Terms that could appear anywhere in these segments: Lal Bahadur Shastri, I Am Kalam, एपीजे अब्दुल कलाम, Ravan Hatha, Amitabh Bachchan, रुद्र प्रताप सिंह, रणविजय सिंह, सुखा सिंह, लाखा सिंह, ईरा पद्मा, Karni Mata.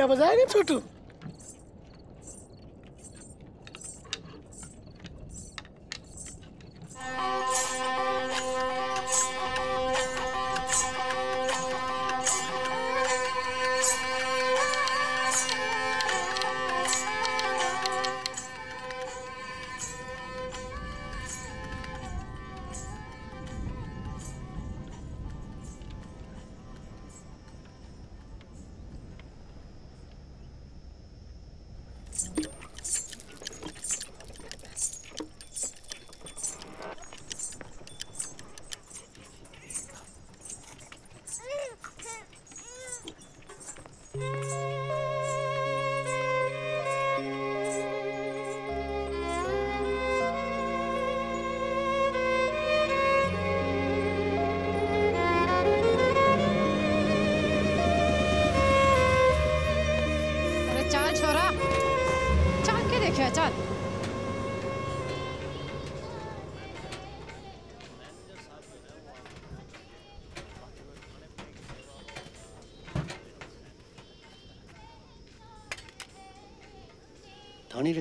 क्या बजाया रे छोटू?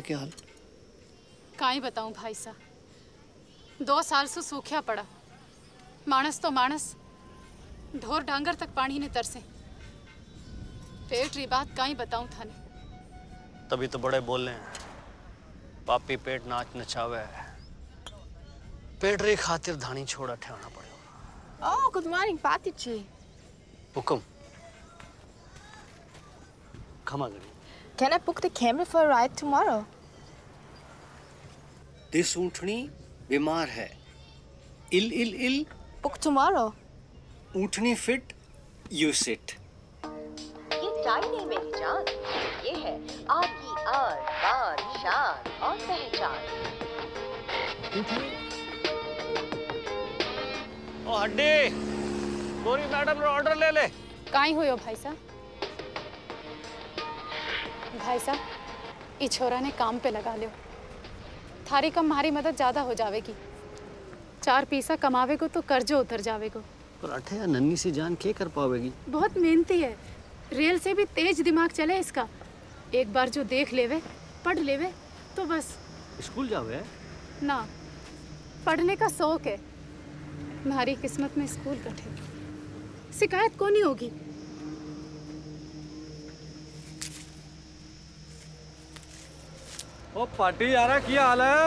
क्या हाल? काई बताऊं भाई साहब, 2 साल से सूखा पड़ा। मानस तो मानस, ढोर डांगर तक पानी ने तरसे। पेट री बात काई बताऊं थाने। तभी तो बड़े बोल रहे हैं, पापी पेट नाच नचावे। पेट री खातिर धानी छोड़ा ठहराना पड़ेगा। ओह गुड मॉर्निंग पाती ची। हुकुम। खमा गई। Can I book the camel for a ride tomorrow? This ऊँटनी बीमार है। Ill, ill, ill. Book tomorrow. ऊँटनी fit, you sit. ये चाय नहीं मेरी जान, ये है आपकी आर, बार, शान और पहचान। ओ हड्डी, गोरी मैडम रो ऑर्डर ले ले। कहीं हुई हो भाई साहब? भाई साहब, इस छोरा ने काम पे लगा लियो। थारी कम हमारी मदद ज्यादा हो जावेगी। 4 पैसा कमावेगो तो कर्जो उतर जावेगो। पराठे या नन्ही सी जान क्या कर पावेगी? बहुत मेहनती है, रेल से भी तेज दिमाग चले इसका। एक बार जो देख लेवे, पढ़ लेवे तो बस। स्कूल जावे ना, पढ़ने का शौक है। हमारी किस्मत में स्कूल कटे, शिकायत को नहीं होगी। ओ पार्टी यारा क्या हाल है?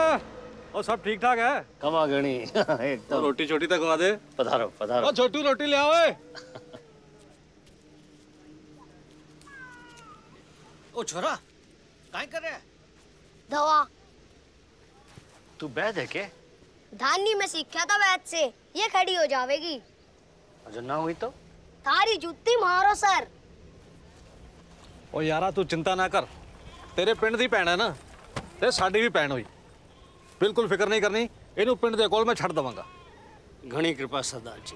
ओ सब ठीक ठाक है? कमा गणी एकदम। रोटी छोटी तक खवा दे। पधारो पधारो। ओ छोटू रोटी ले आओ। ओ छोरा काय कर रहे है? दवा। तू बैद है के? धानी में सीखा था बैद से, ये खड़ी हो जावेगी। अगर ना हुई तो? थारी जूती मारो सर। ओ यारा तू चिंता ना कर, तेरे पिंड दी भैण है ना, ते साड़ी भी भैण हुई। बिल्कुल फिक्र नहीं करनी, इनू पिंड दे कोल मैं छड़ दवांगा। घनी कृपा सरदार जी।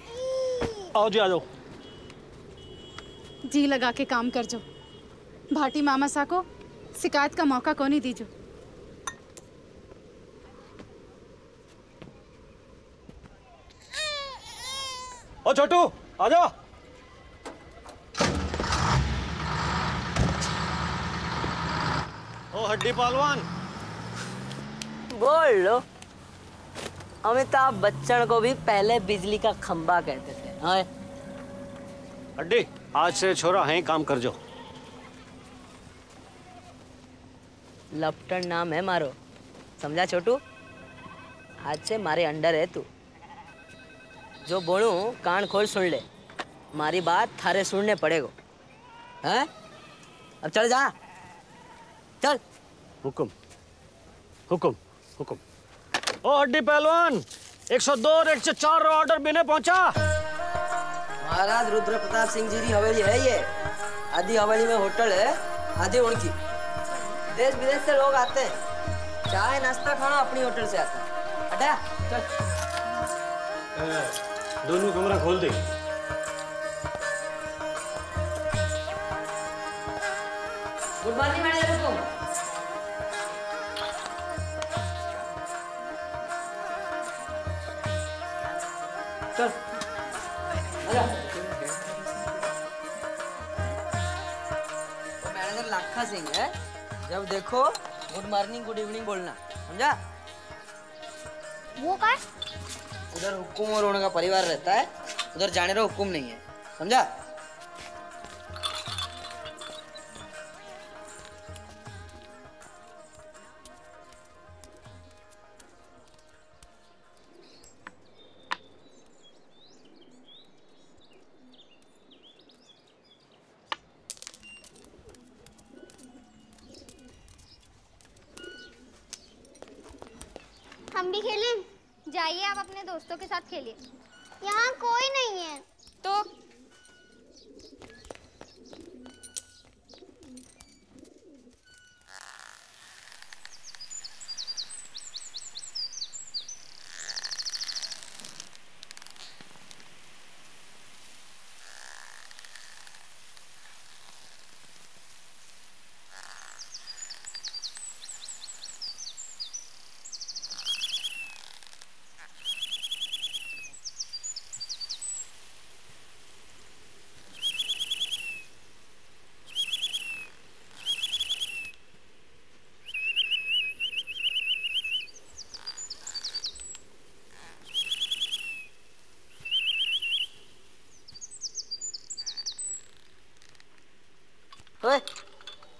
आओ जी आ जाओ। जी लगा के काम कर जो, भाटी मामा सा को शिकायत का मौका को नहीं दीजो। ओ छोटू आ जाओ। ओ हड्डी पहलवान, बोल लो। अमिताभ बच्चन को भी पहले बिजली का खंबा कहते थे। हाँ हड्डी, आज से छोरा है काम कर जो। लपटन नाम है मारो, समझा छोटू? आज से मारे अंडर है तू। जो बोलू कान खोल सुन ले, मारी बात थारे सुनने पड़ेगो। हैं? अब चल जा, चल। हुकुम हुकुम हुकुम। ओ हड्डी पहलवान, 102 रेट से 4 ऑर्डर बिना पहुंचा। महाराज रुद्र प्रताप सिंह जी की हवेली है ये। आधी हवेली में होटल है, आधी उनकी। देश विदेश से लोग आते हैं, चाय नाश्ता खाना अपनी होटल से आता है। हटा चल। दोनों कमरा खोल दे। Good morning madam. चल आजा। मैडम लाखा सिंह है, जब देखो गुड मॉर्निंग गुड इवनिंग बोलना, समझा? वो का उधर हुक्म और उनका परिवार रहता है, उधर जाने का हुक्म नहीं है, समझा? हम भी खेलें? जाइए आप अपने दोस्तों के साथ खेलिए। यहाँ कोई नहीं है। तो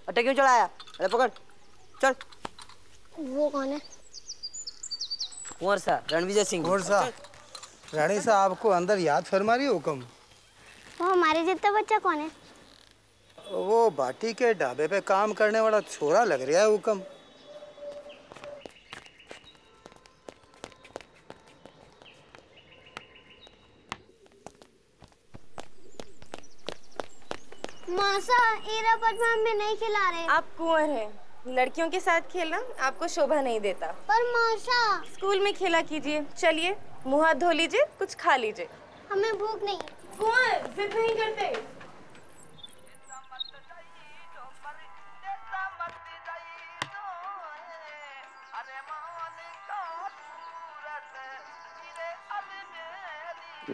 अटे क्यों चढ़ाया? अरे पकड़, चल। वो कौन है? कुंवर साहब, रणविजय सिंह। कुंवर साहब, रानी साहब आपको अंदर याद फरमा रही हो कम? वो हमारे जितना बच्चा कौन है? वो बाटी के ढाबे पे काम करने वाला छोरा लग रहा है हुकम। मासा, एरा पर हमें नहीं खिला रहे। आप कुंवर हैं, लड़कियों के साथ खेलना आपको शोभा नहीं देता। पर मासा, स्कूल में खेला कीजिए। चलिए मुँह हाथ धो लीजिए, कुछ खा लीजिए। हमें भूख नहीं। कुंवर जिद नहीं करते।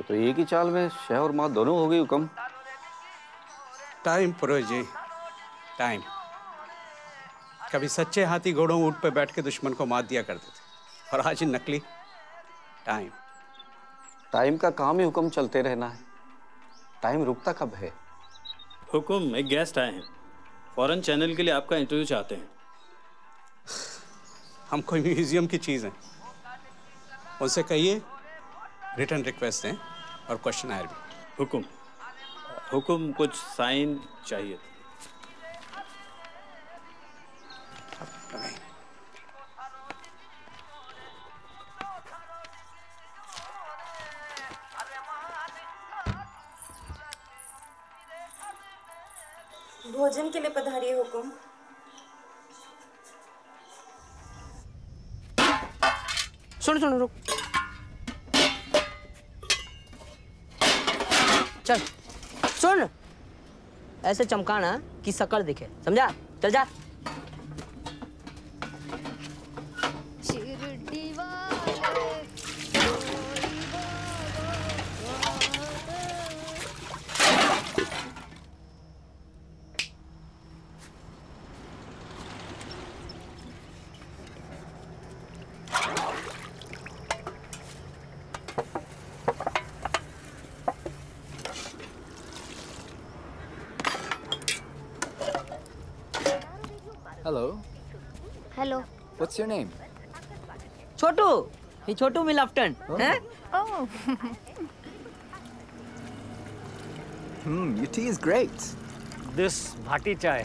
तो एक ही चाल में शह और माँ दोनों हो गई हुकम। टाइम परो जी, टाइम। कभी सच्चे हाथी घोड़ों ऊँट पे बैठ के दुश्मन को मात दिया करते थे, और आज नकली टाइम। टाइम का काम ही हुक्म चलते रहना है। टाइम रुकता कब है? हुक्म, एक गेस्ट आए हैं, फॉरेन चैनल के लिए आपका इंटरव्यू चाहते हैं। हम कोई म्यूजियम की चीज़ हैं। उनसे कहिए रिटर्न रिक्वेस्ट दें और क्वेश्चन आयर भी। हुक्म, हुकुम कुछ साइन चाहिए। भोजन के लिए पधारिए हुकुम। सुन सुन रुक, चल सुन, ऐसे चमकाना कि शकल दिखे, समझा? चल जा। Hello. Hello. What's your name? Chotu. He Chotu me Lofton. Oh. Huh? Oh. Your tea is great. This bhati chai.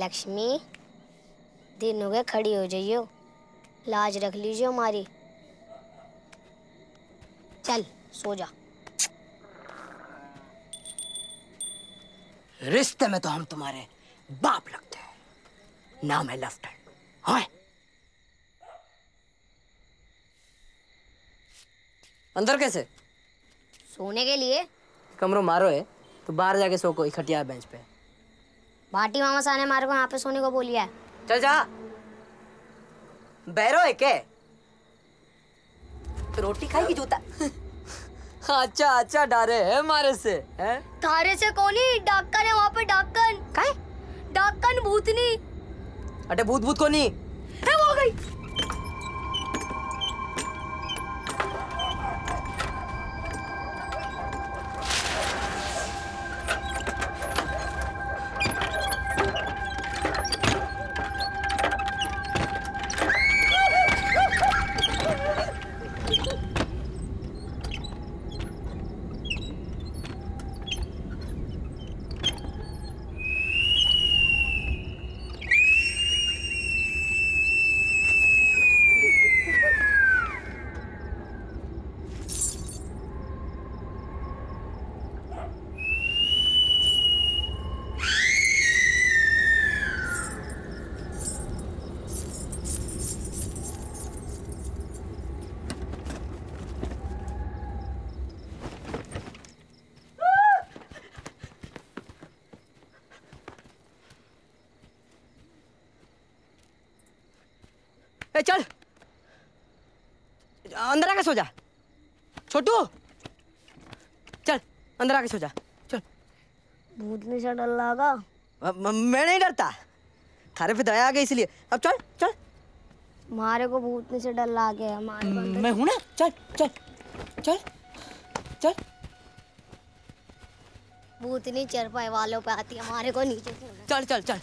Lakshmi, दिन हो गए खड़ी हो जाइयो, लाज रख लीजिए हमारी। चल सो जा। रिश्ते में तो हम तुम्हारे बाप लगते हैं। नाम है लेफ्टिनेंट। हाँ। अंदर कैसे? सोने के लिए कमरों मारो है तो बाहर जाके सो को इकट्ठिया बेंच पे। भाटी मामा साहब ने मारे को यहाँ पे सोने को बोलिया है। चल जा। बैरो है क्या? रोटी खाएगी जूता। अच्छा अच्छा डारे है मारे से हैं? डारे से कोनी डाकन है वहाँ पे डाकन। क्या? डाकन भूतनी। अटे भूत भूत कोनी। है वो गई। चल अंदर आके सो जा छोटू, चल अंदर आके सो जा। चल भूत नहीं से डर लगा। मैं नहीं डरता, थारे पे दया आ गई इसलिए। अब चल चल, मारे को भूत नहीं से डर लगा। मैं हूं ना, चल चल चल चल। भूतनी चरपाई वालों पे आती है, हमारे को नीचे। चल चल चल।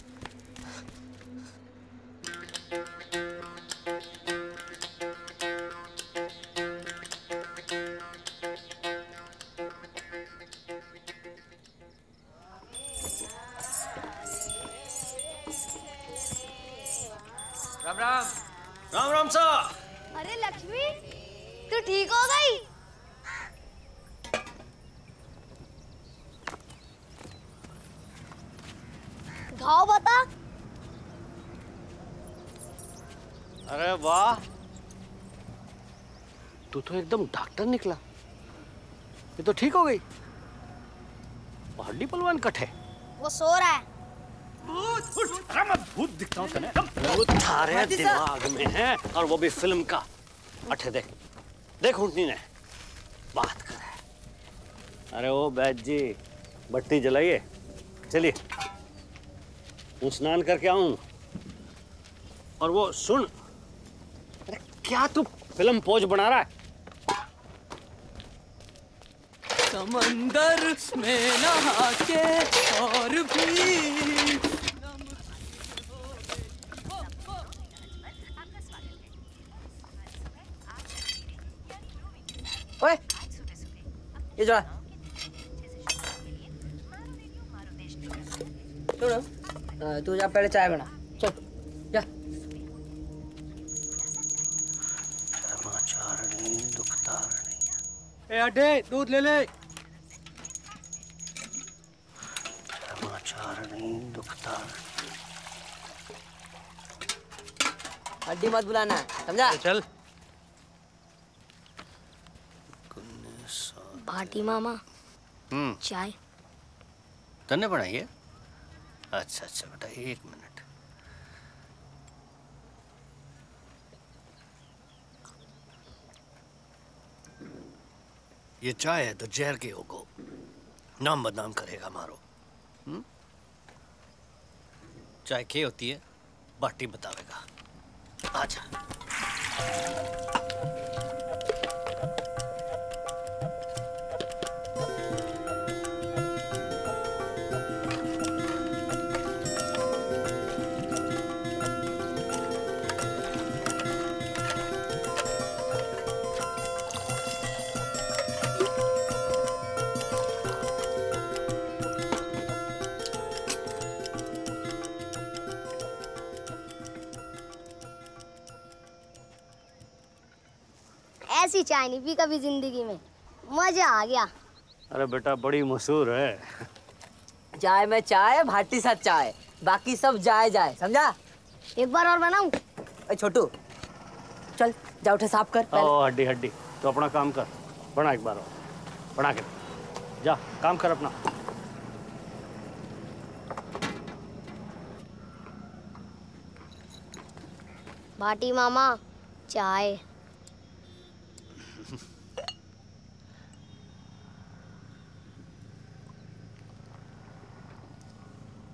तो एकदम डॉक्टर निकला, ये तो ठीक हो गई। हड्डी पलवान कट है, वो सो रहा है। भूत दिखता हूं तने, भूत थारे दिमाग में है और वो भी फिल्म का। अठे देख देख उठनी ने बात कर रहा है। अरे ओ बैद जी, बत्ती जलाइए, चलिए मैं स्नान करके आऊं। और वो सुन, अरे क्या तू फिल्म पोज बना रहा है? समंदर में नहा के और भी। ओए ये जा, तू जा पहले चाय बना। चल जा। ए अटे दूध ले ले। हड्डी मत बुलाना, समझा? चल। भाटी मामा चाय तन्ने बनाई है? अच्छा अच्छा बेटा, एक मिनट। ये चाय है तो जहर के होगो, नाम बदनाम करेगा मारो। चाय क्या होती है बाटी बतावेगा। आजा। चाय नहीं पी कभी जिंदगी में, मजा आ गया। अरे बेटा बड़ी मशहूर है। चाय में चाय, भाटी साथ चाय, बाकी सब जाए जाए, समझा? एक बार और बनाऊं? छोटू चल जा उठे साफ कर। ओ हड्डी हड्डी, तो अपना काम कर। बना एक बार और बना के जा, काम कर अपना। भाटी मामा चाय।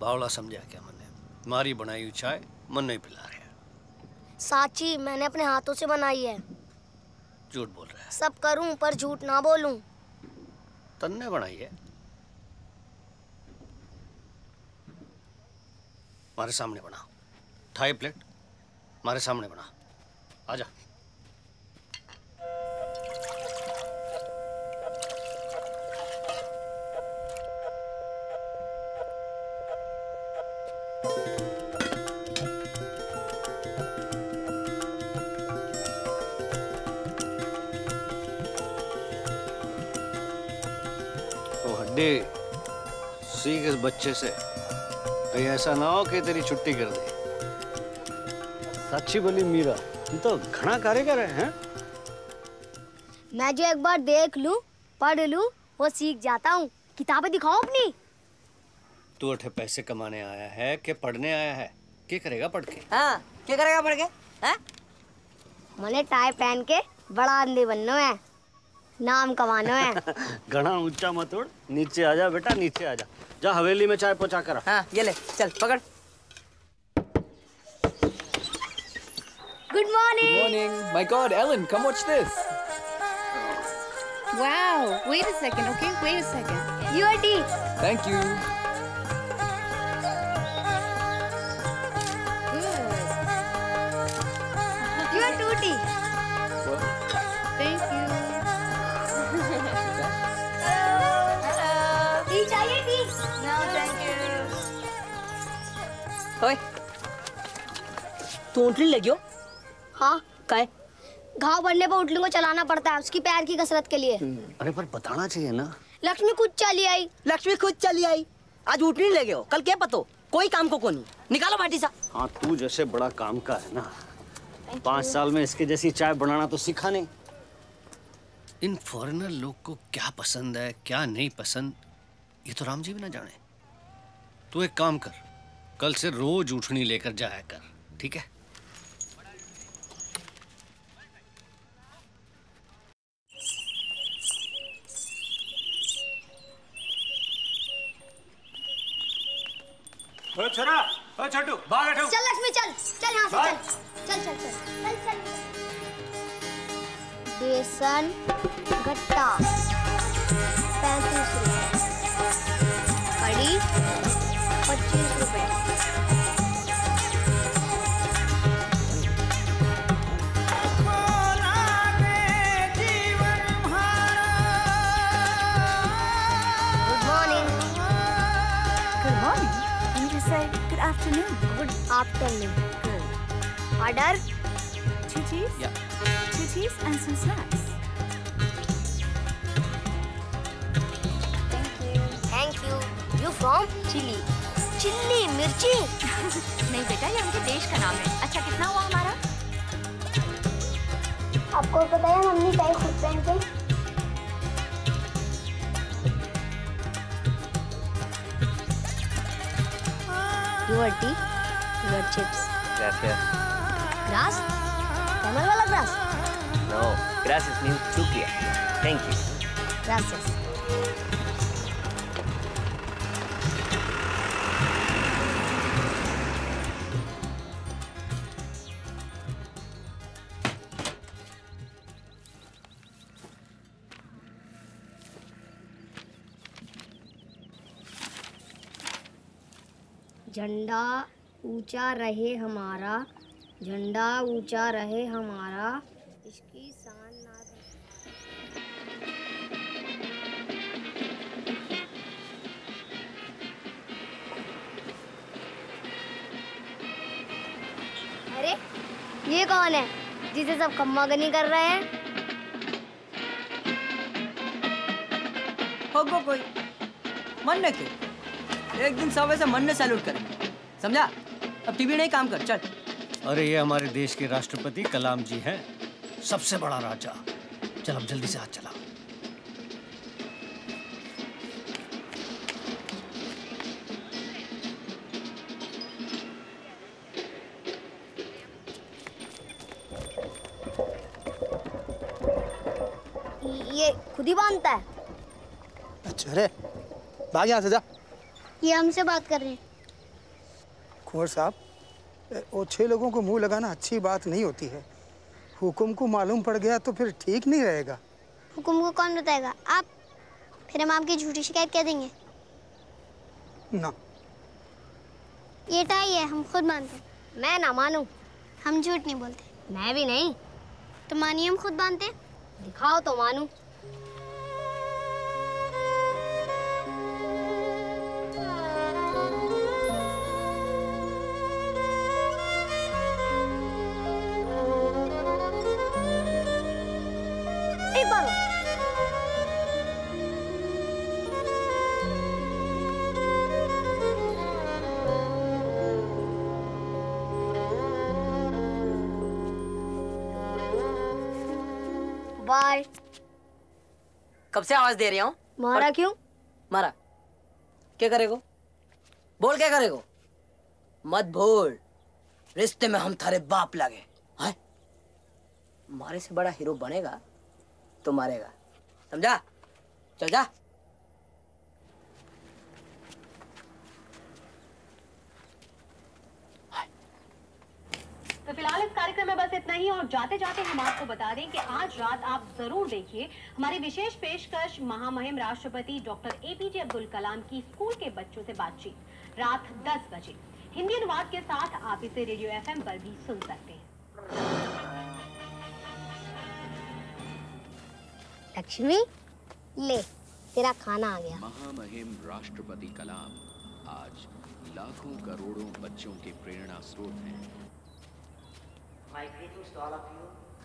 बावला समझा क्या मने? मारी बनाई हुई चाय मन नहीं पिला रहे। साची मैंने अपने हाथों से बनाई है। झूठ बोल रहा है। सब करूं पर झूठ ना बोलूं। तन्ने बनाई है, मारे सामने बना। थाई प्लेट मारे सामने बना। आजा। सीख इस बच्चे से, कहीं ऐसा ना हो कि तेरी छुट्टी कर दे। साक्षी बोली मीरा तुम तो घना कार्य कर रहे हैं। मैं जो एक बार देख लूं, पढ़ लूं, वो सीख जाता हूं। किताबें दिखाओ अपनी। तू उठे पैसे कमाने आया है कि पढ़ने आया है? क्या करेगा पढ़ के? हाँ, क्या करेगा पढ़ के? हाँ? मैंने टाई पहन के बड़ा आदमी बनना है, नाम कमाना है। घना ऊंचा मत उड़, नीचे आजा बेटा, नीचे आजा। जा हवेली में चाय पहुंचा कर। हाँ, ये ले, चल पकड़। Good morning. Good morning. My God, Ellen, come watch this. Wow. Wait a second, okay? Wait a second. Your tea. Thank you. Good. Your two tea. What? Thank you. ओए, तू उंटली लगी हो? हाँ। काहे? घाव बढ़ने पर उंटली को चलाना पड़ता है उसकी पैर की कसरत के लिए। अरे पर बताना चाहिए ना। लक्ष्मी खुद चली आई। लक्ष्मी खुद चली आई। आज उंटली लगे हो, कल क्या पतो? कोई काम को कोनी। निकालो भाटी सा। हाँ, तू जैसे बड़ा काम का है ना, 5 साल में इसके जैसी चाय बनाना तो सीखा नहीं। इन फॉरेनर लोग को क्या पसंद है क्या नहीं पसंद, ये तो राम जी भी ना जाने। तू एक काम कर, कल से रोज उठनी लेकर जाया कर, ठीक है? ओ छोरा, ओ छोटू, बाहर बैठो। चल लक्ष्मी चल, चल यहाँ से चल, चल चल चल चल चल। बेसन गट्टा 35 रुपए, कड़ी 25 रुपए। Afternoon. Good afternoon. Good. Order? 2 cheese? Yeah. 2 cheese and some snacks. Thank you. Thank you. You from? Chile. Chile, mirchi? नहीं बेटा, ये उनके देश का नाम है। अच्छा कितना हुआ हमारा? आपको पता है मम्मी चाय खुद पहनते हैं। Your tea, your chips. Grass here. Grass? Tamil wala grass? No, grass is new Chukia. Thank you. Gracias. झंडा ऊंचा रहे हमारा, झंडा ऊंचा रहे हमारा, इसकी शान ना रहे। अरे ये कौन है जिसे सब खम्मागनी कर रहे हैं? होगा कोई मन न के, एक दिन सब ऐसे मन में सैल्यूट करेंगे, समझा? अब टीवी नहीं काम कर, चल। अरे ये हमारे देश के राष्ट्रपति कलाम जी हैं, सबसे बड़ा राजा। चल अब जल्दी से हाथ चला। ये खुद ही बांधता है। अच्छा रे, भाग यहाँ से जा। ये हमसे बात कर रहे हैं। कुंवर साहब, ओछे लोगों को मुंह लगाना अच्छी बात नहीं होती है। हुकुम को मालूम पड़ गया तो फिर ठीक नहीं रहेगा। हुकुम को कौन बताएगा? आप। फिर हम आपकी झूठी शिकायत कह देंगे ना। ये टाई है, हम खुद मानते हैं। मैं ना मानूं। हम झूठ नहीं बोलते। मैं भी नहीं। तो मानिए हम खुद मानते हैं। दिखाओ तो मानूं। कब से आवाज दे रही हूँ? मारा पर... क्यों मारा? क्या करेगो बोल, क्या करेगो? मत भूल, रिश्ते में हम थारे बाप लगे हैं। मारे से बड़ा हीरो बनेगा तो मारेगा, समझा? चल जा। तो फिलहाल इस कार्यक्रम में बस इतना ही। और जाते जाते हम आपको बता दें कि आज रात आप जरूर देखिए हमारी विशेष पेशकश महामहिम राष्ट्रपति डॉक्टर एपीजे अब्दुल कलाम की स्कूल के बच्चों से बातचीत, रात 10 बजे हिंदी अनुवाद के साथ। आप इसे रेडियो FM पर भी सुन सकते हैं। लक्ष्मी, ले तेरा खाना आ गया। महामहिम राष्ट्रपति कलाम आज लाखों करोड़ों बच्चों के प्रेरणा स्रोत हैं।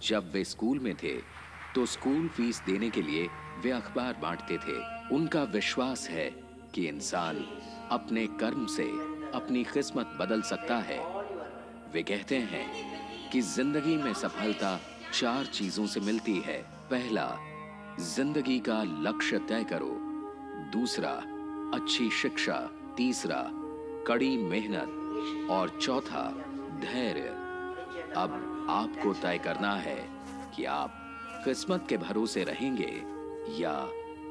जब वे स्कूल में थे तो स्कूल फीस देने के लिए वे अखबार बांटते थे। उनका विश्वास है कि इंसान अपने कर्म से अपनी किस्मत बदल सकता है। वे कहते हैं कि जिंदगी में सफलता 4 चीजों से मिलती है। पहला, जिंदगी का लक्ष्य तय करो। दूसरा, अच्छी शिक्षा। तीसरा, कड़ी मेहनत। और चौथा, धैर्य। अब आपको तय करना है कि आप किस्मत के भरोसे रहेंगे या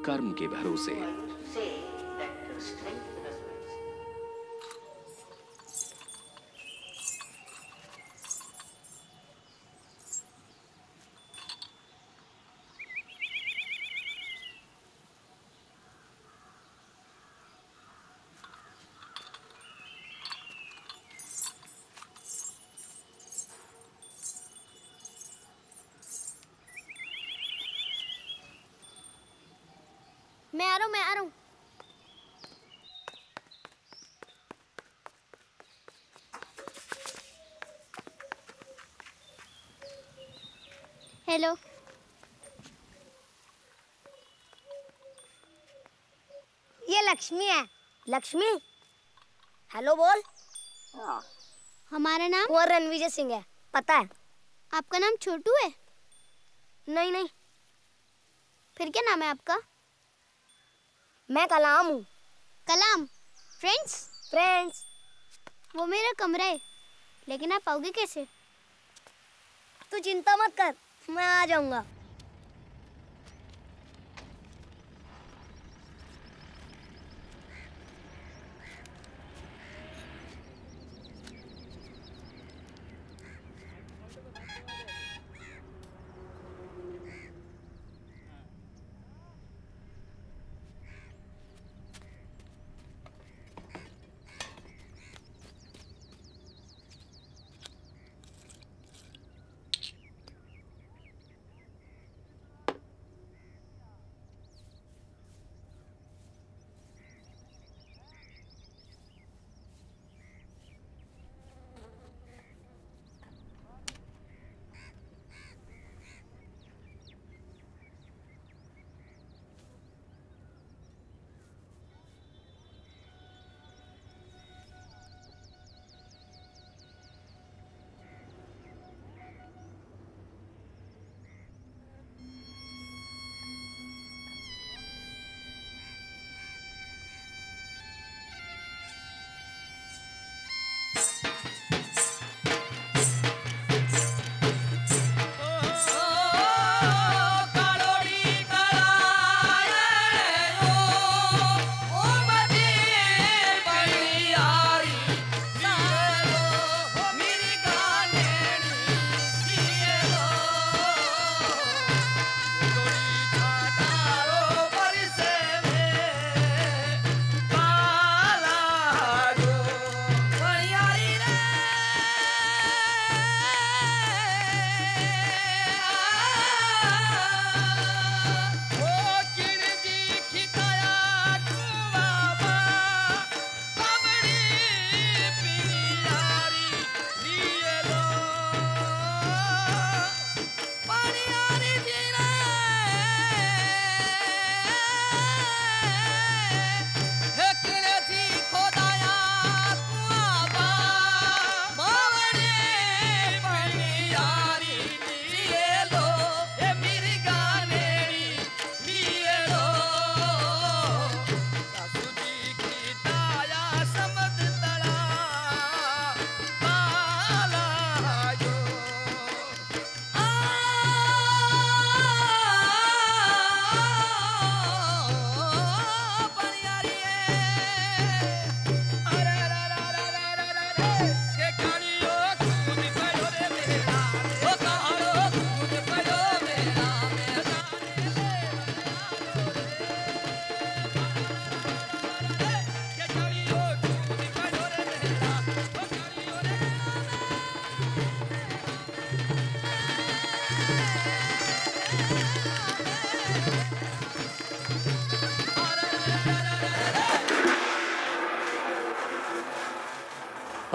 कर्म के भरोसे। मैं आ रहा हूँ। हेलो, ये लक्ष्मी है। लक्ष्मी, हेलो बोल। हमारा नाम और रणविजय सिंह है, पता है। आपका नाम छोटू है? नहीं। फिर क्या नाम है आपका? मैं कलाम हूँ। कलाम? फ्रेंड्स, वो मेरा कमरा है। लेकिन आप आओगे कैसे? तू चिंता मत कर, मैं आ जाऊँगा।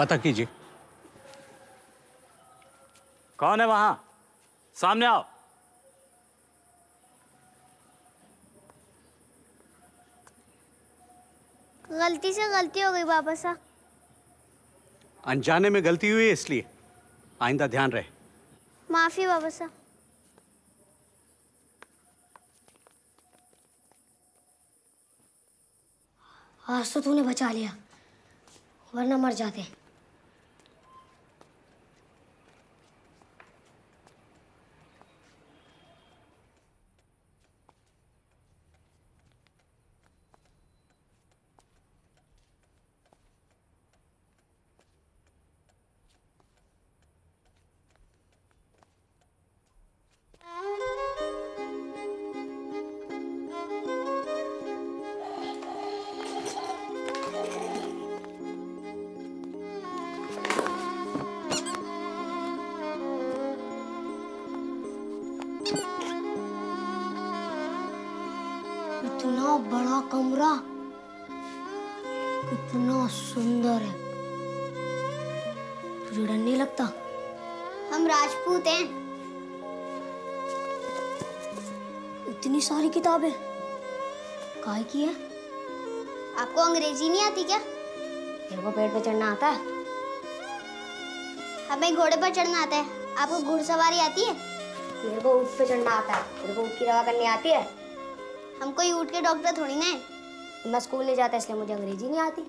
पता कीजिए। कौन है वहां? सामने आओ। गलती से गलती हो गई बाबा साहब। अनजाने में गलती हुई है इसलिए, आइंदा ध्यान रहे। माफी बाबा साहब। आज तो तूने बचा लिया, वरना मर जाते। इतना बड़ा कमरा, इतना सुंदर है, तुझे डर नहीं लगता? हम राजपूत हैं। इतनी सारी किताबें काहे की है? आपको अंग्रेजी नहीं आती क्या? मेरे को पेड़ पर चढ़ना आता है। हमें घोड़े पर चढ़ना आता है। आपको घुड़सवारी आती है? मेरे को ऊँट पर चढ़ना आता है। मेरे को ऊँट की रवा करनी आती है। हम कोई ऊँट के डॉक्टर थोड़ी ना है। मैं स्कूल नहीं जाता इसलिए मुझे अंग्रेजी नहीं आती।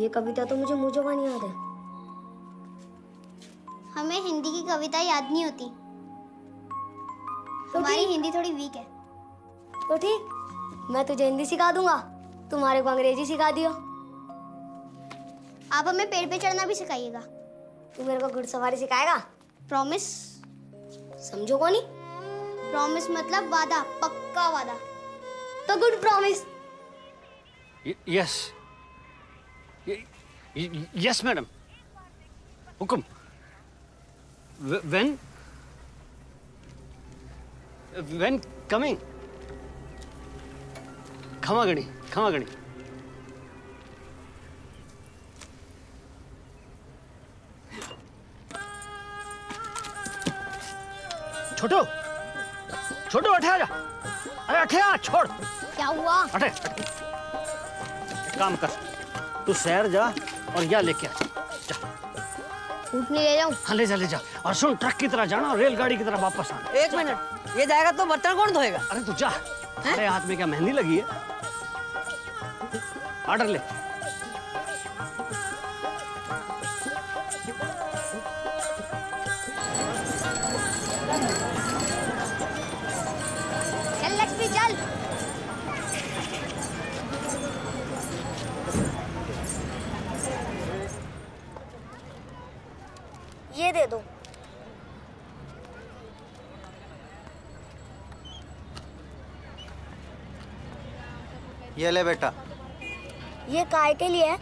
ये कविता तो मुझे मुंह याद है। हमें हिंदी की कविता याद नहीं होती, तो हमारी हिंदी थोड़ी वीक है। तो ठीक, मैं तुझे हिंदी सिखा दूंगा, तुम्हारे को अंग्रेजी सिखा दियो। आप हमें पेड़ पे चढ़ना भी सिखाइएगा। तू मेरे को घुड़सवारी सिखाएगा? प्रॉमिस। समझो को नहीं? प्रॉमिस मतलब वादा, पक्का वादा। तो good promise. Yes yes madam, हुकुम। When coming? खमागणी खमागणी। छोटू छोटू अठे आजा। अरे अठे आ, छोड़। क्या हुआ? अठे काम कर, तू शहर जा और यहाँ लेके आ। ऊँटनी ले जाऊँ? हाँ ले जा ले जा। और सुन, ट्रक की तरह जाना और रेलगाड़ी की तरह वापस आना। एक मिनट, ये जाएगा तो बर्तन कौन धोएगा? अरे तू जा, तेरे हाथ में क्या मेहंदी लगी है? ऑर्डर ले। दे दो। ये ले बेटा। ये काय के लिए है?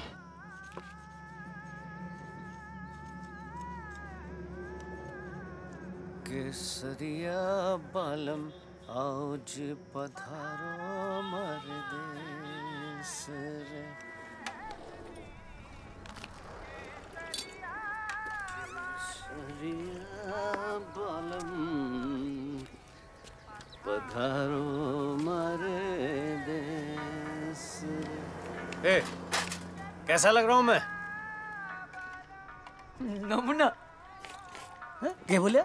केसरिया बालम आज पधारो मर्देश रे। ए, कैसा लग रहा हूं मैं? नमूना। क्या बोलिया?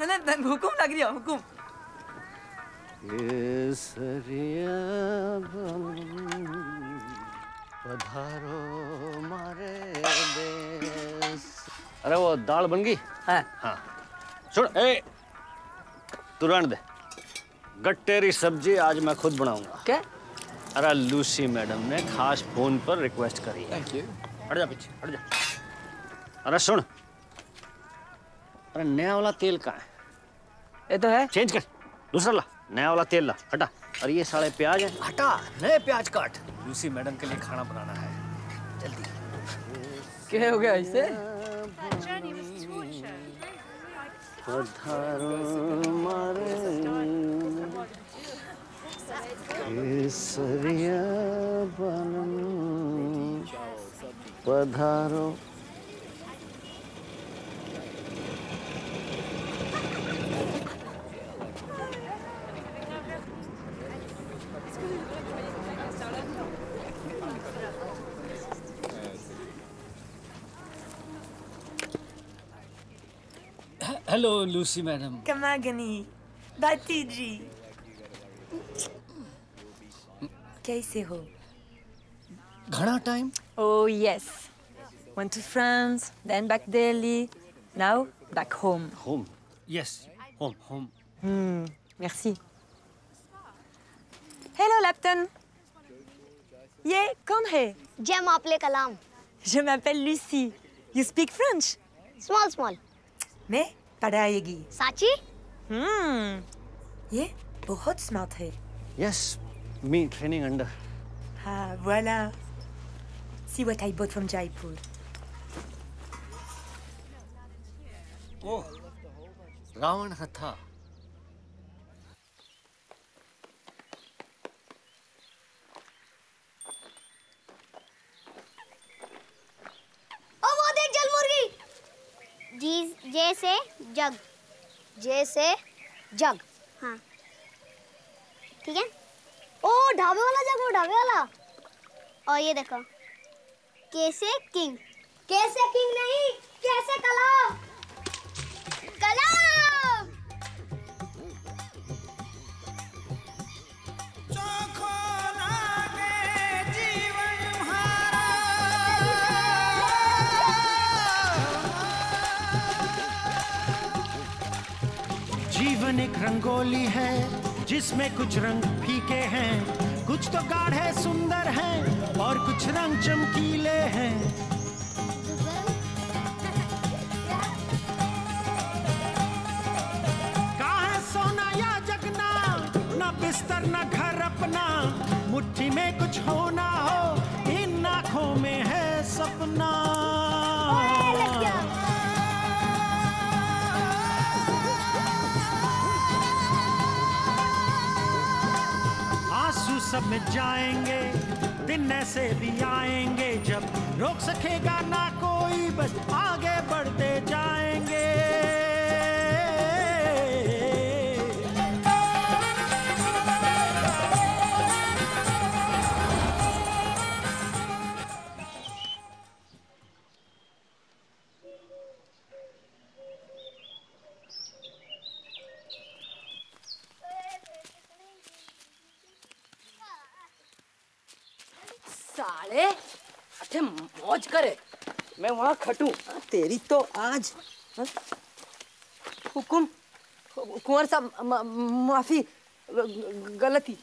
ना ना ना, हुकुम लग रही है, हुकुम। केसरिया पधारो मारे देश। अरे वो दाल बन गई? हाँ हाँ। सुन, ए तुरंत दे। गट्टेरी सब्जी आज मैं खुद बनाऊंगा। क्या? अरे लूसी मैडम ने खास फोन पर रिक्वेस्ट करी है। Thank you. हट जा पीछे, हट जा। अरे सुन, अरे नया वाला तेल कहाँ है? ये तो है। चेंज कर, दूसरा ला, नया वाला तेल ला। हटा। अरे ये सारे प्याज है, हटा। नए प्याज काट। लूसी मैडम के लिए खाना बनाना है, जल्दी। क्या हो गया इससे? पधारो हेलो लूसी मैडम कमागनी बाती जी कैसे हो घना time Oh yes, went to France, then back Delhi, now back home. Home, yes, home, home. Hmm, merci. Hello, Lapton. ये कौन है? जय मापले कलाम. Je m'appelle Lucie. You speak French? Small, small. मैं पढ़ाएगी. साची? Hmm. ये बहुत smart है. Yes, me training under. हाँ, voilà. See what I bought from Jaipur. Oh, Ravan Hatha. Oh, वो देख जलमुर्गी. जी जैसे जग. जैसे जग. हाँ. ठीक है. Oh, ढाबे वाला जग वो ढाबे वाला. और ये देखो. कैसे किंग नहीं कैसे कलाम कलाम जीवन एक रंगोली है जिसमें कुछ रंग फीके हैं कुछ तो गाढ़े सुंदर हैं और कुछ रंग चमकीले हैं का है सोना या जगना ना बिस्तर ना घर अपना मुट्ठी में कुछ होना हो इन आँखों में है सपना सब में जाएंगे दिन ऐसे भी आएंगे जब रोक सकेगा ना कोई बस आगे बढ़ते जाएंगे करे मैं वहाँ खटूं तेरी तो आज हुकुम कुंवर साहब माफी गलती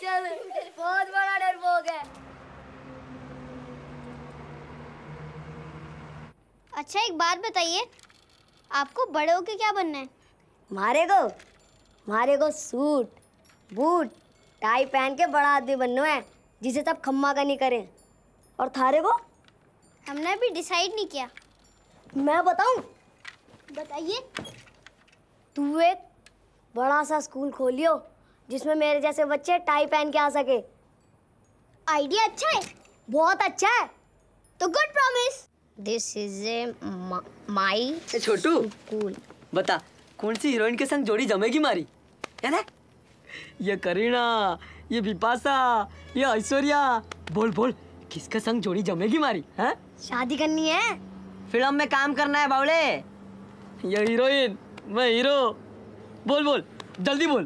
चल बहुत बड़ा डरपोक है अच्छा एक बात बताइए आपको बड़े होके क्या बनना है मारेगो सूट बूट टाई पहन के बड़ा आदमी बनना है जिसे सब खम्मा का नहीं करें और थारे को हमने भी डिसाइड नहीं किया मैं बताऊं बताइए तू एक बड़ा सा स्कूल खोलियो जिसमें मेरे जैसे बच्चे टाई पहन के आ सके आइडिया अच्छा है बहुत अच्छा है तो good promise this is a my Chhotu school बता कौन सी हीरोइन के संग जोड़ी जमेगी मारी है ना ये करीना, ये बिपासा, ये ऐश्वर्या, बोल बोल किसके संग जोड़ी जमेगी मारी है? शादी करनी है फिल्म में काम करना है बावले ये हीरोइन मैं हीरो बोल बोल जल्दी बोल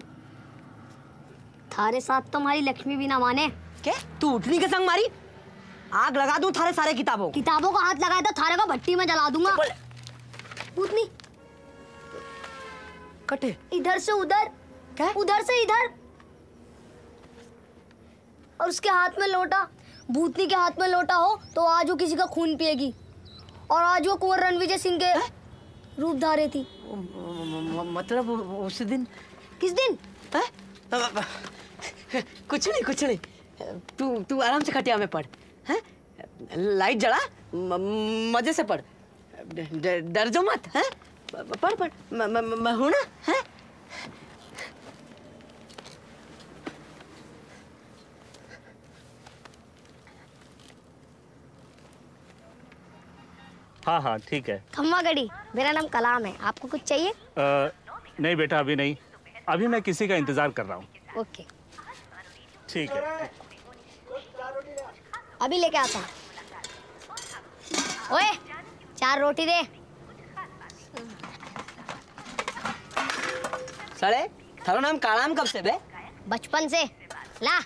थारे साथ तो हमारी लक्ष्मी भी ना माने क्या तू उठनी के संग मारी आग लगा दूं थारे सारे किताबों को हाथ लगाए तो थारे को भट्टी में जला दूंगा उठनी कटे इधर से उधर क्या? उधर से इधर और उसके हाथ में लोटा भूतनी के हाथ में लोटा हो तो आज वो किसी का खून पिएगी और आज वो कुंवर रणविजय सिंह के रूप धारे थी मतलब उस दिन किस दिन कुछ नहीं तू आराम से खटिया में पढ़ है लाइट जला, मजे से पढ़, डर जो मत, है? पढ़ पढ़, मैं हूं ना, है? हाँ हाँ ठीक है। थम्मा गड़ी, मेरा नाम कलाम है, आपको कुछ चाहिए? नहीं बेटा अभी नहीं, अभी मैं किसी का इंतजार कर रहा हूँ। ओके ठीक है, अभी लेके आता हूँ। ओए 4 रोटी दे। 4.5 थारो नाम कालाम कब से बे? बचपन से। ला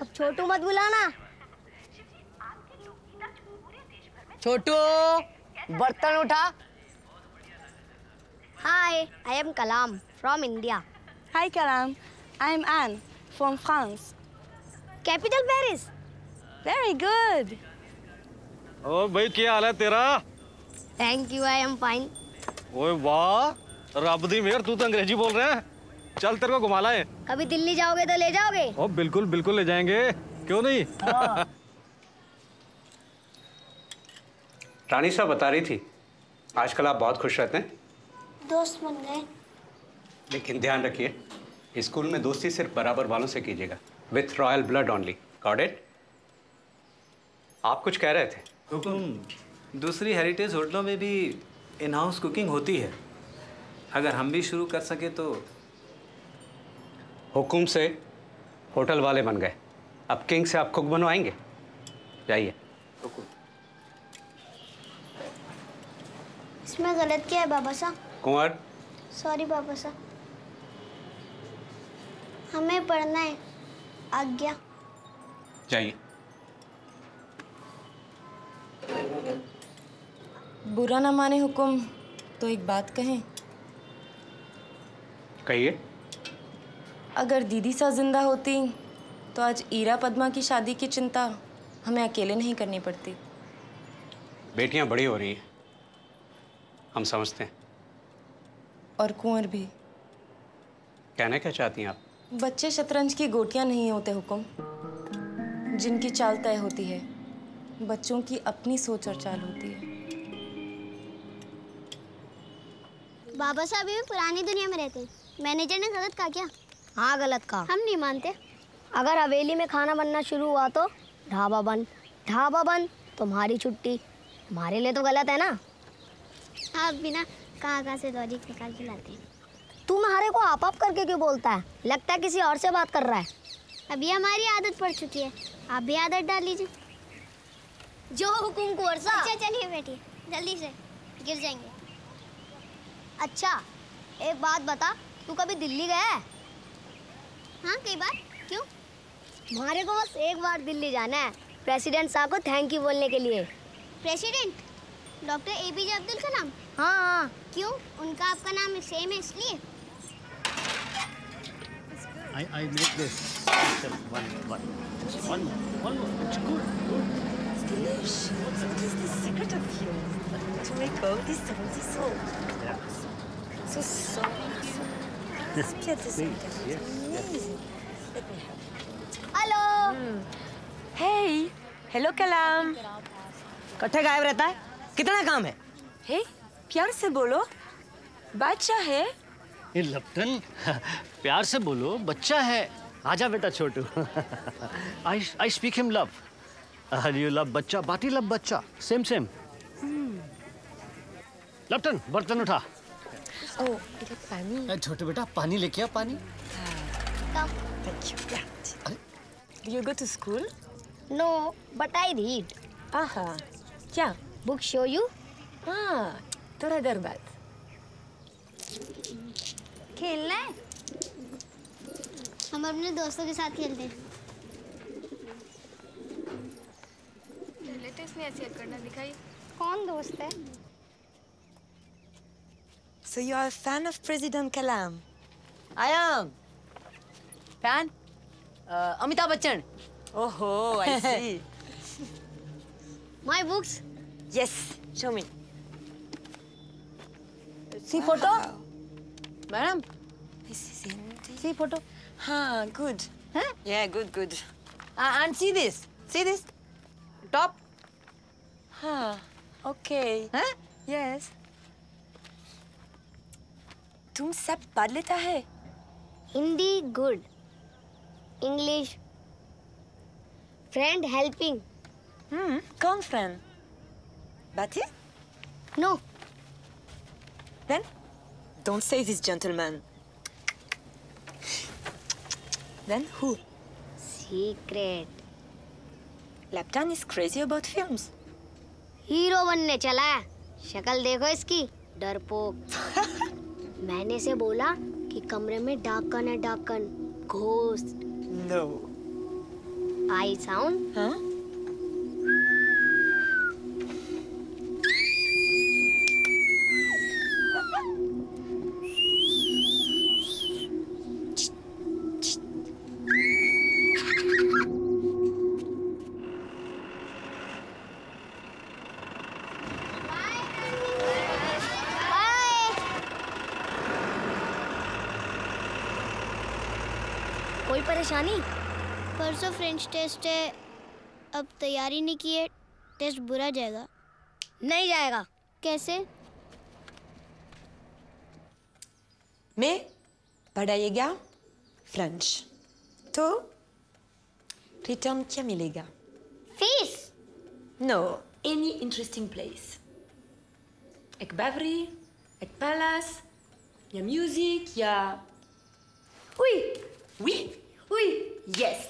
अब छोटू मत बुलाना। छोटू बर्तन उठा। Hi, I am Kalam from India. Hi Kalam, I am Anne from France. Capital Paris. Very good. Oh, भाई क्या हाल है तेरा? Thank you, I am fine. ओए वाह, रब दी मेहर, तू तो अंग्रेजी बोल रहा है। चल तेरे को घुमा लाए। कभी दिल्ली जाओगे तो ले जाओगे? ओ बिल्कुल बिल्कुल ले जाएंगे, क्यों नहीं? रानी साहब बता रही थी आजकल आप बहुत खुश रहते हैं। दोस्त बन गए। लेकिन ध्यान रखिए, स्कूल में दोस्ती सिर्फ बराबर वालों से कीजिएगा। With royal blood only, got it? आप कुछ कह रहे थे। हुकुम, दूसरी हेरिटेज होटलों में भी इन हाउस कुकिंग होती है, अगर हम भी शुरू कर सकें तो। हुकुम से होटल वाले बन गए, अब किंग से आप कुक बनवाएंगे। जाइए। हुकुम। इसमें गलत क्या है बाबा साहब? कुंवर। सॉरी बाबा साहब, हमें पढ़ना है। आज्ञा। जाइए। बुरा ना माने हुकुम, तो एक बात कहें। कहिए। अगर दीदी सा जिंदा होती तो आज ईरा पद्मा की शादी की चिंता हमें अकेले नहीं करनी पड़ती। बेटियां बड़ी हो रही हैं, हम समझते हैं। और कुंवर भी। कहना क्या चाहती हैं आप? बच्चे शतरंज की गोटियां नहीं होते हुकुम, जिनकी चाल तय होती है। बच्चों की अपनी सोच और चाल होती है। बाबा साहब भी पुरानी दुनिया में रहते हैं। मैनेजर ने गलत कहा क्या? हाँ गलत कहा। हम नहीं मानते। अगर हवेली में खाना बनना शुरू हुआ तो ढाबा बंद, ढाबा बंद तुम्हारी छुट्टी। तुम्हारे लिए तो गलत है ना। आप बिना कहाँ से लॉजिक निकाल के लाते हैं। तुम्हारे को आप करके क्यों बोलता है? लगता है किसी और से बात कर रहा है। अभी हमारी आदत पड़ चुकी है, आप भी आदत डाल लीजिए। जो हुकुम कुंवर साहब। अच्छा चलिए बैठिए, जल्दी से गिर जाएंगे। अच्छा एक बात बता, तू कभी दिल्ली गया है? हाँ कई बार। क्यों? हमारे को बस एक बार दिल्ली जाना है, प्रेसिडेंट साहब को थैंक यू बोलने के लिए। President doctor A.P.J. Abdul Kalam. हाँ हाँ। क्यों? उनका आपका नाम सेम है इसलिए। I make this one more. It's good. It's delicious. What is the secret of you to make all this salty so? Yeah. So. Yes. Yes. Let me have. Hello. Hey. Hello Kalam. कट्ठे गायब रहता है? कितना काम है? हे प्यार से बोलो, बादशाह है। ये लपटन, प्यार से बोलो, बच्चा है। आजा बेटा छोटू। I speak him love. You love बच्चा, बाटी love बच्चा, same. लपटन बर्तन उठा। पानी। छोटे बेटा पानी लेके आ, पानी। Do you go to school? No, but I read. आहा, क्या? Book show you? हाँ, थोड़ा देर बाद। खेलना है? हम अपने दोस्तों के साथ खेलते हैं। लेटेस्ट में ऐसे करना दिखाई। कौन दोस्त है? So you are a fan of President Kalam? I am. Fan? Amitabh Bachchan. Oh, I see. My books. Yes, show me. See photo, madam. This is empty. See photo. Ha, good. Huh? Yeah, good. And see this. See this? Top. Huh. Okay. Huh? Yes. तुम सब पढ़ लेता है? Hindi good. English. Friend helping. Hmm. Come friend. Bati? No. Then, don't say this gentleman. Then who? Secret. Laptan is crazy about films. Hero बनने चला है। शक्ल देखो इसकी, डरपोक। मैंने इसे बोला कि कमरे में डाकन है, डाकन, घोस्ट। No. I sound? हाँ? परेशानी? परसों फ्रेंच टेस्ट है, अब तैयारी नहीं की है, टेस्ट बुरा जाएगा। नहीं जाएगा। कैसे? मैं पढ़ाई गया फ्रेंच, तो रिटर्न क्या मिलेगा? Fees? No, any interesting place. एक बैवरी, एक पैलेस, या म्यूजिक, या उई, उई। उई, yes.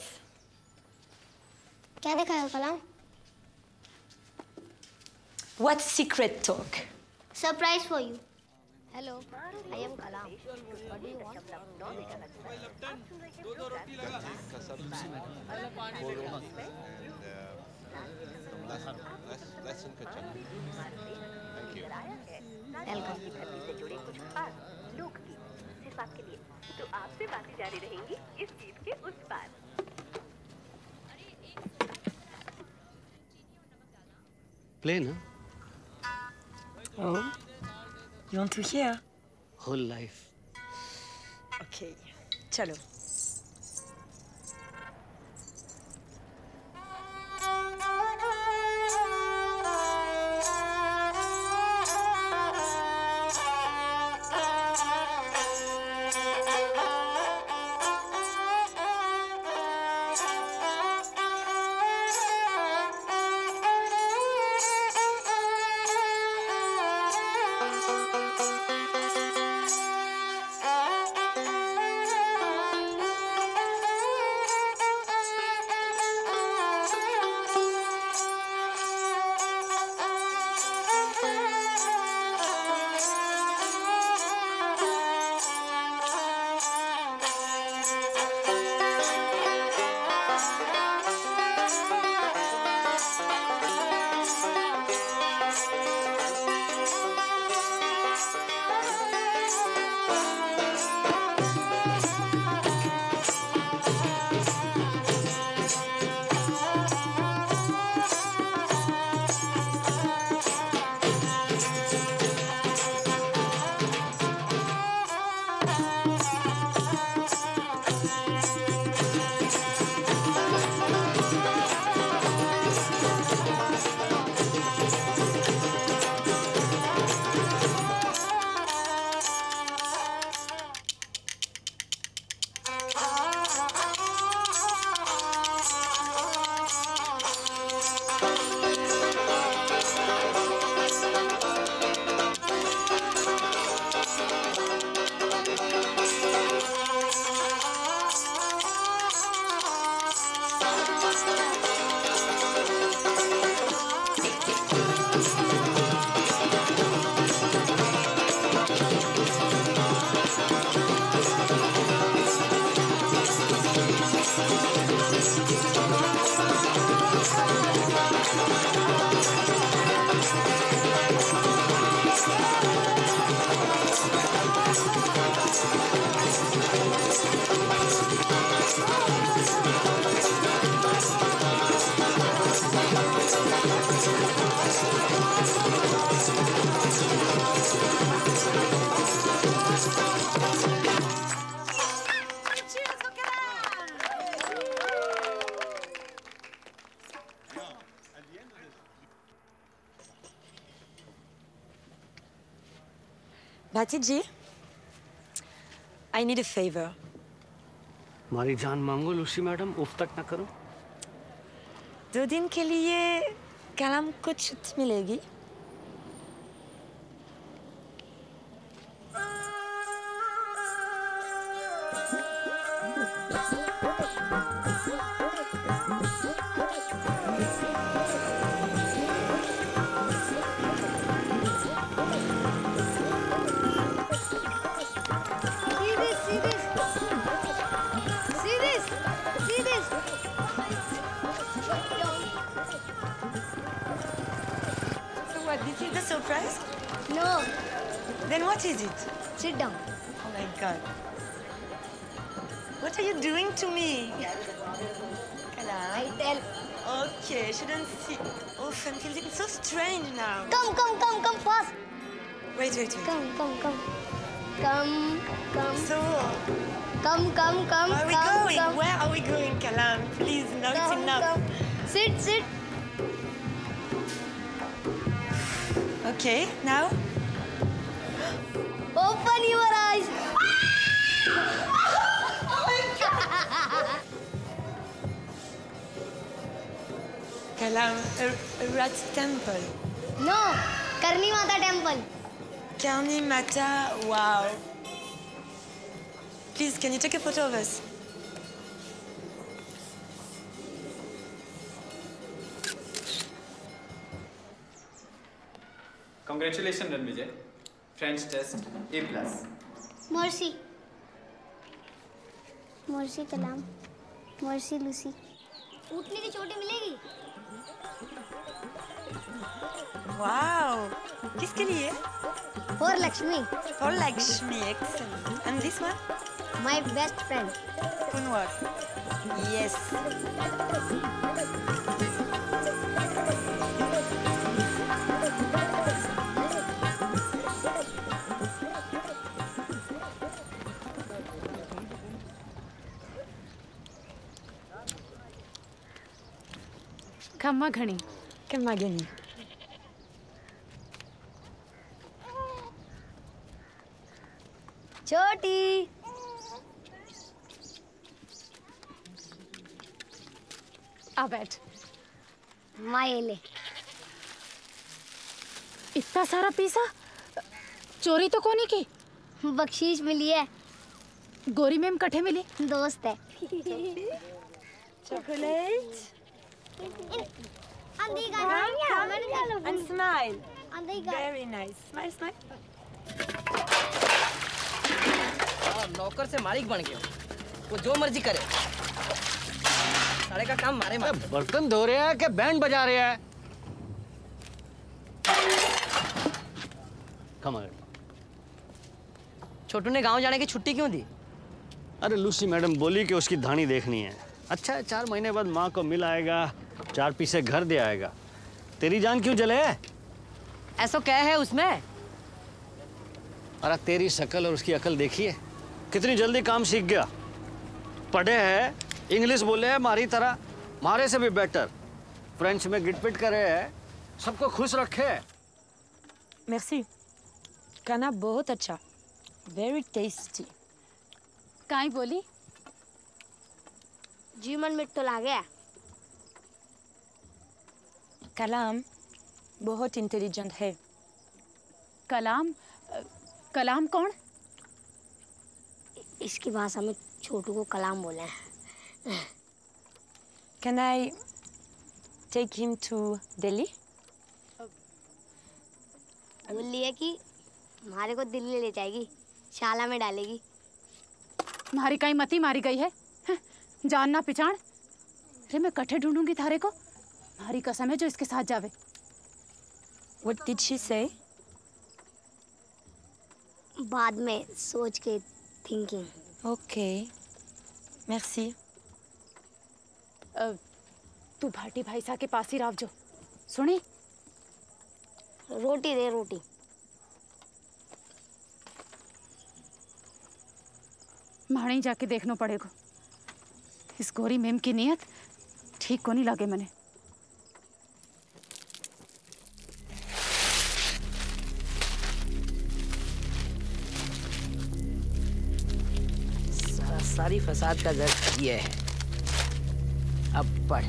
क्या देखा है कलाम? What secret talk? Surprise for you. Hello, I am Kalam. What do you want? आपके लिए तो आपसे बातें जारी रहेंगी इस चीज के उस पार। Play ना? Oh, you want to hear? Whole life. Okay, चलो। भातीजी, I need a favor. मारी जान मांगो लूसी मैडम, उफ तक ना करो। 2 दिन के लिए कलाम को छुट्टी मिलेगी। Surprise? No. Then what is it? Sit down. Oh my God. What are you doing to me? Can I tell? Okay, shouldn't see. Oh, I'm feeling so strange now. Come fast. Wait. Come. Come. So. Come. Where are we going? Come. Where are we going, Kalam? Please, no, it's enough. Come. Sit. Okay, now? Open your eyes! Oh my God! Kalam, a rat's temple. No, Karni Mata temple. Karni Mata, wow. Please, can you take a photo of us? Congratulations, Ranvijay. French test A+. Mercy Kalam. Mercy Lucy. उठने की चोटी मिलेगी? Wow! किसके लिए? For Lakshmi. For Lakshmi, excellent. And this one? My best friend. Kunwar. Yes. Kamma ghani. Choti. Abed. Maile. इतना सारा पैसा? चोरी तो कोनी की? बख्शीश मिली है। गोरी मैम कठे मिली? दोस्त है। Chocolate. And smile. Very nice. Smile. नौकर से मालिक बन गया। वो जो मर्जी करे। सारे का काम मारे मारे। बर्तन धो रहे हैं कि बैंड बजा रहे हैं? कमाल। छोटू ने गांव जाने की छुट्टी क्यों दी? अरे लूसी मैडम बोली कि उसकी धानी देखनी है। अच्छा है 4 महीने बाद माँ को मिल आएगा, 4 पीसे घर दे आएगा। तेरी जान क्यों जले? ऐसा क्या है उसमें? अरे तेरी शकल और उसकी अकल देखिए, कितनी जल्दी काम सीख गया। पढ़े हैं, इंग्लिश बोले हैं मारी तरह, मारे से भी बेटर। फ्रेंच में गिटपिट करे हैं, सबको खुश रखे। Merci. खाना बहुत अच्छा, very tasty. कहीं बोली? जीवन में तो लग गया। कलाम बहुत इंटेलिजेंट है। कलाम कौन? इसकी भाषा में छोटू को कलाम बोला है। Can I take him to Delhi? बोली है कि मारे को दिल्ली ले जाएगी, शाला में डालेगी। मारी कहीं मती मारी गई है। जानना पिछाड़। अरे मैं कठे ढूंढूंगी थारे को। मारी कसम है जो इसके साथ जावे। What did she say? बाद में सोच के thinking. Okay. Merci. तू भाटी भाई साहब के पास ही राव जो। सुनी? रोटी दे रोटी। मारी जाके देखना पड़ेगा। इस गोरी मैम की नियत ठीक को नहीं लगे मैंने। सारी फसाद का दर्द ये है। अब पढ़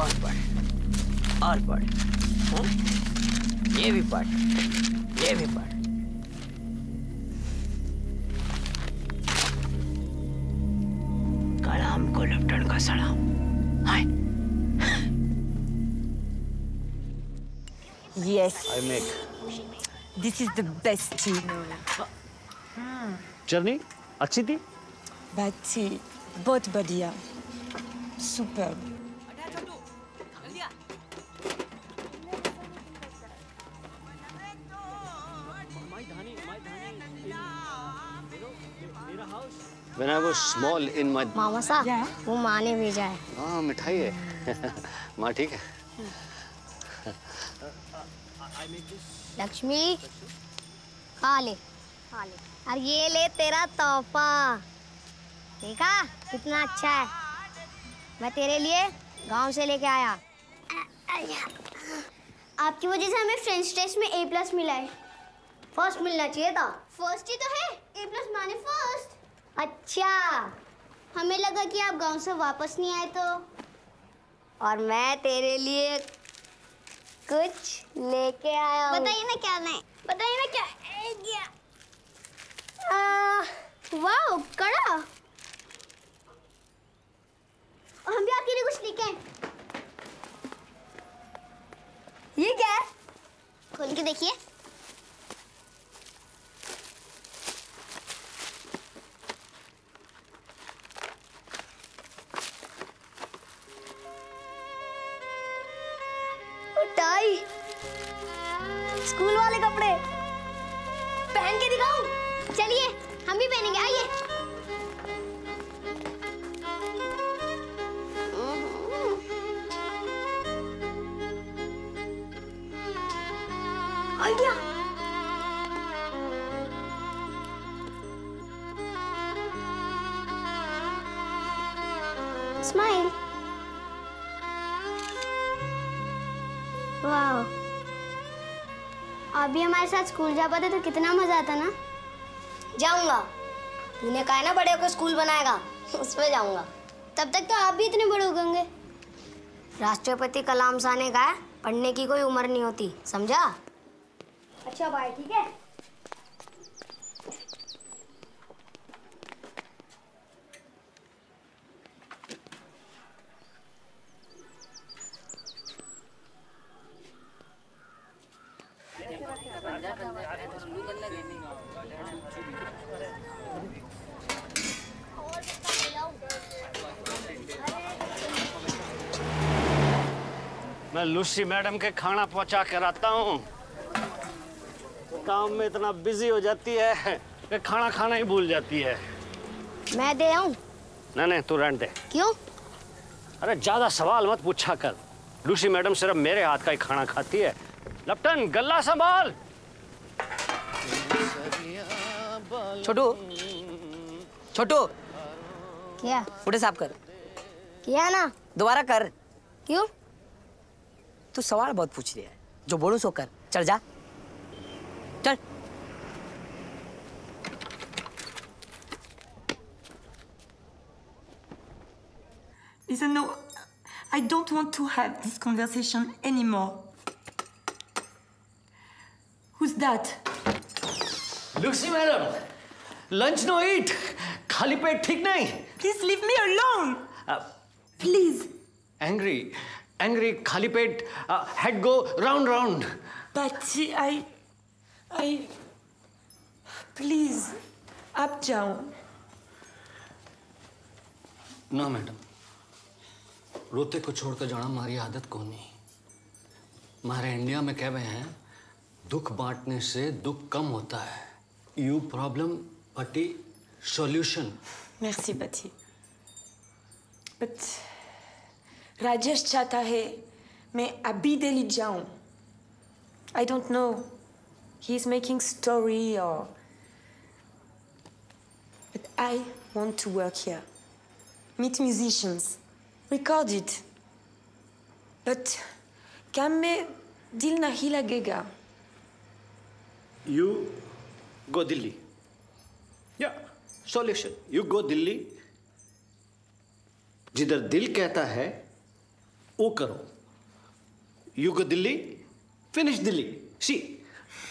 और पढ़ और पढ़, ये भी पढ़, ये भी पढ़। कलाम को लपटन का सड़ा। Yes. I make. This is the best tea. Journey, अच्छी थी? Bad tea, बहुत बढ़िया, superb. When I was small in my. मामा साहब, वो माँ ने भेजा है. हाँ मिठाई है, माँ ठीक है. लक्ष्मी खा ले और ये ले तेरा तोहफा। देखा कितना अच्छा है, मैं तेरे लिए गांव से लेके आया। आपकी वजह से हमें फ्रेंच टेस्ट में A+ मिला है। फर्स्ट मिलना चाहिए था। फर्स्ट ही तो है, A+ माने फर्स्ट। अच्छा, हमें लगा कि आप गांव से वापस नहीं आए तो। और मैं तेरे लिए कुछ लेके आया। बताइए ना क्या? नहीं बताइए ना क्या? वाओ कड़ा, हम भी आपके लिए कुछ लेके आए। ये क्या है? खोल के देखिए। स्कूल वाले कपड़े पहन के दिखाऊं? चलिए हम भी पहनेंगे, आइए। Idea, smile. वाह, अभी हमारे साथ स्कूल जा पाते तो कितना मजा आता ना। जाऊंगा, तूने कहा ना बड़े होकर स्कूल बनाएगा, उसमें जाऊंगा। तब तक तो आप भी इतने बड़े हो गएंगे। राष्ट्रपति कलाम साहब ने कहा पढ़ने की कोई उम्र नहीं होती, समझा? अच्छा भाई, ठीक है। मैं लूसी मैडम के खाना पहुंचा कर आता हूँ। काम में इतना बिजी हो जाती है कि खाना खाना ही भूल जाती है। मैं दे आऊं? नहीं, तू रहने दे। क्यों? अरे ज्यादा सवाल मत पूछा कर। लूसी मैडम सिर्फ मेरे हाथ का ही खाना खाती है। लपटन, गल्ला संभाल। छोटू, क्या उठे? साफ कर किया ना, दोबारा कर। क्यों? तू सवाल बहुत पूछ रही है। जो बोलूं सो कर, चल जा, चल। Listen, no, I don't want to have this conversation anymore. Who's that? Lucy madam, lunch no eat. खाली पेट ठीक नहीं. Please leave me alone. Please. Angry, khali pet, head go round. Pachi, I, please, आप जाओ। ना madam, रोते को छोड़कर जाना हमारी आदत को नहीं। हमारे इंडिया में कहवे हैं, दुख बांटने से दुख कम होता है। You problem, Patti, solution. Merci, Patti. But Rajesh चाहता है मैं अभी दिल्ली जाऊं। I don't know. He is making story or. But I want to work here. Meet musicians, record it. But काम में दिल नहीं लगेगा. You go Delhi. Yeah. Solution. You go Delhi. जिधर दिल कहता है, वो करो. You go Delhi. Finish Delhi. See,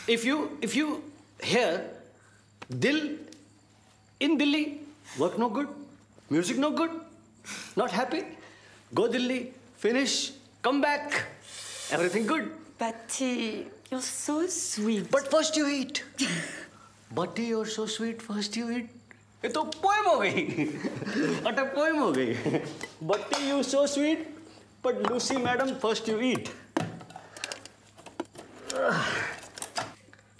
if you hear Dil in Delhi, work no good, music no good, not happy. Go Delhi. Finish. Come back. Everything good. Batti, you're so sweet. But first you eat. Batti, you're so sweet. First you eat. ये तो poem हो गई. अटा poem हो गई. Batti, you so sweet. But Lucy, madam, first you eat.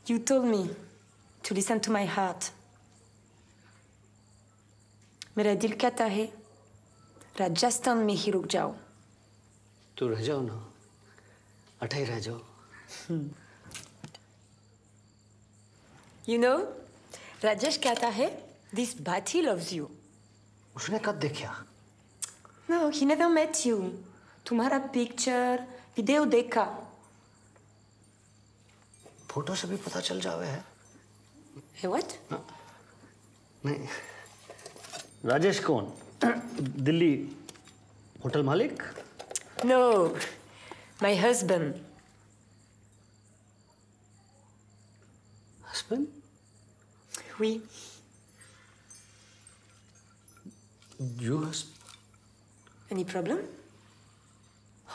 You told me to listen to my heart. मेरा दिल कहता है, राजस्थान में ही रुक जाओ. तो रह जाओ ना. अठाई रह जाओ. You know, राजेश कहता है, this Batti loves you. उसने कब देखा? No, he never met you. तुम्हारा picture, video देखा. फोटो से भी पता चल जावे है. Hey, what? नहीं. राजेश कौन? दिल्ली होटल मालिक? No. My husband. Husband? Oui. Your husband? Any problem?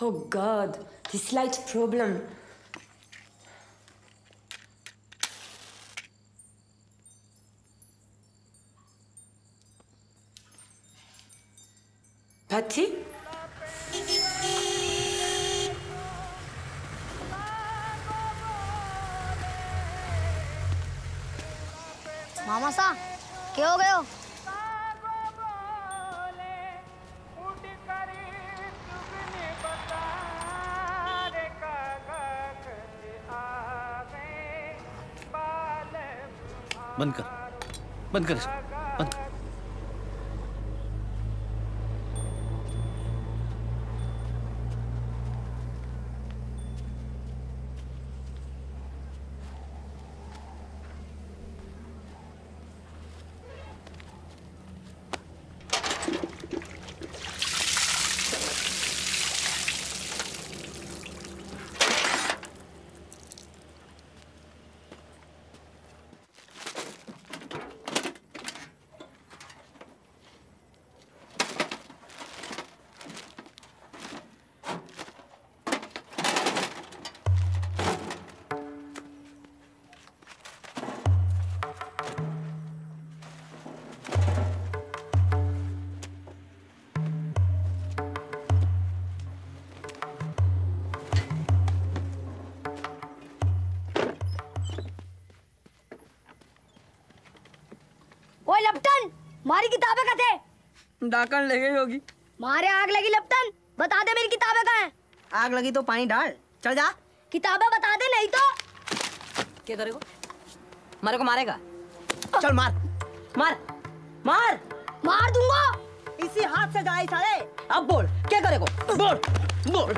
Oh God, this slight problem. Batti? मामा सा क्या हो गए हो? बंद कर बंद कर. मारी किताबें कहाँ थे? डाकन लगी होगी. मारे आग लगी लपटन. बता दे मेरी किताबें कहाँ हैं? आग लगी तो पानी डाल. चल जा. किताबें बता दे नहीं तो. क्या करेगा? मारे को मारेगा. चल मार. मार. मार. मार दूँगा. इसी हाथ से जाए साले. अब बोल. क्या करेगा? बोल. बोल.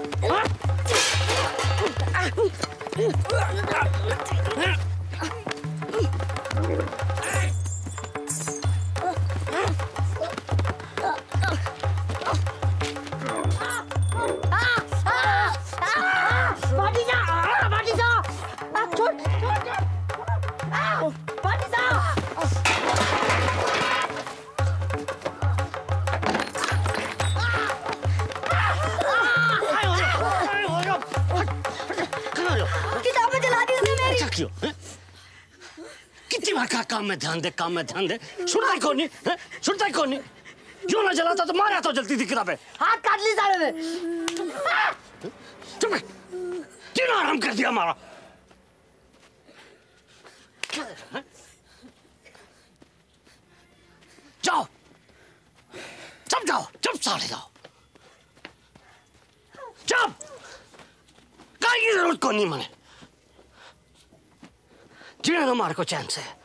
काम में ध्यान दे. सुनता ही कौन नहीं. क्यों ना जलाता तो मार आता जलती थी किताबें. हाथ काट ली सारे में. चुप. क्यों आराम कर दिया हमारा. जाओ. गाय की जरूरत कौन नहीं मने. जीने तो मार को चांस है.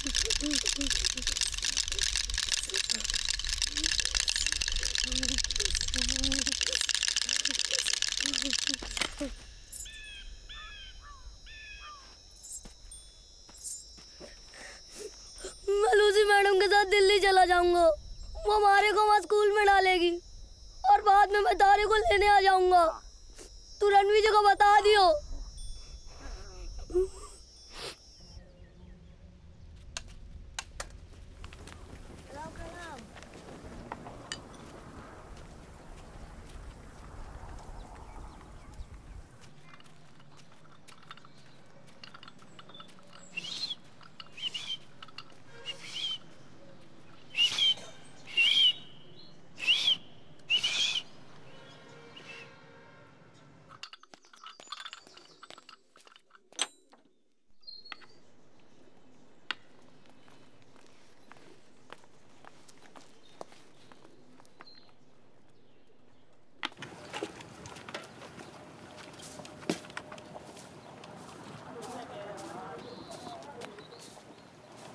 मैडम के साथ दिल्ली चला जाऊंगा, वो हमारे को वहाँ स्कूल में डालेगी और बाद में मैं तारे को लेने आ जाऊंगा। तू रणवीजय को बता दियो।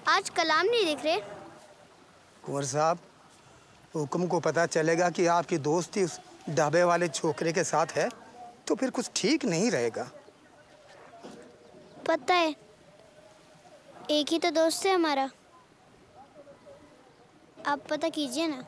आज कलाम नहीं दिख रहे। कुंवर साहब, हुक्म को पता चलेगा कि आपकी दोस्ती उस ढाबे वाले छोकरे के साथ है तो फिर कुछ ठीक नहीं रहेगा। पता है, एक ही तो दोस्त है हमारा। आप पता कीजिए ना।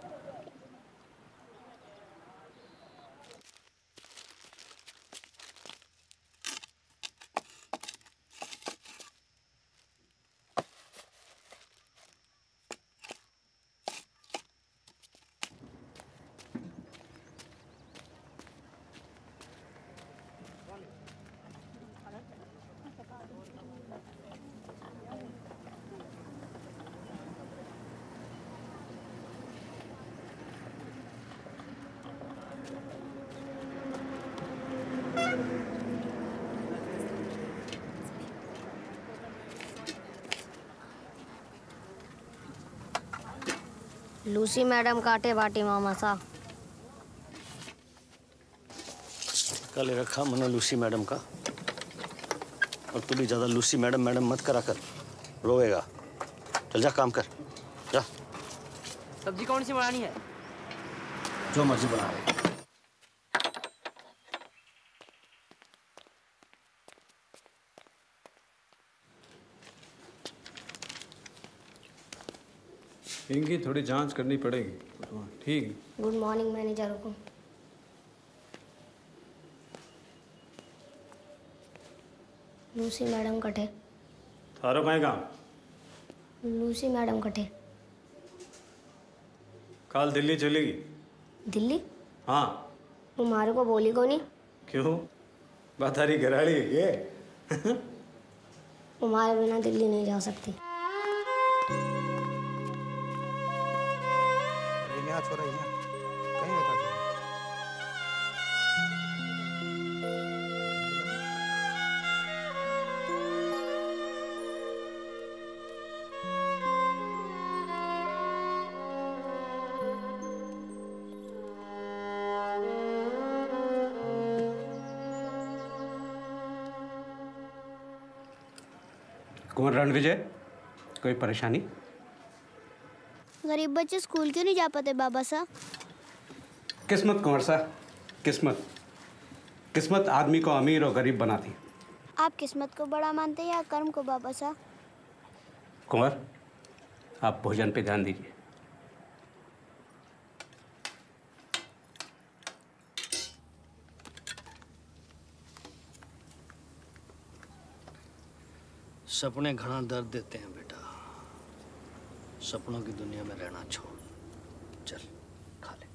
लूसी मैडम काटे बाटी मामा साहब। कल रखा मना लूसी मैडम का, और तू भी ज़्यादा लूसी मैडम मैडम मत करा कर, रोएगा। चल जा काम कर, जा। सब्जी कौन सी बनानी है? जो मर्जी बना रहे। इनकी थोड़ी जांच करनी पड़ेगी। ठीक। गुड मॉर्निंग मैनेजर को। लूसी मैडम कटे। थारो कहीं काम? लूसी मैडम कटे। कल दिल्ली चलेगी। दिल्ली? हाँ। वो मारे को बोली को नहीं। क्यों? बातारी घराली है ये। वो मारे बिना दिल्ली नहीं जा सकती। हो रही है कहीं होता है। कुंवर रणविजय, कोई परेशानी? गरीब बच्चे स्कूल क्यों नहीं जा पाते बाबा साहब? किस्मत कुंवर साहब, किस्मत। किस्मत आदमी को अमीर और गरीब बनाती। आप किस्मत को बड़ा मानते हैं या कर्म को बाबा साहब? कुंवर, आप भोजन पे ध्यान दीजिए। सपने घना दर्द देते हैं बेटा, सपनों की दुनिया में रहना छोड़। चल खा ले।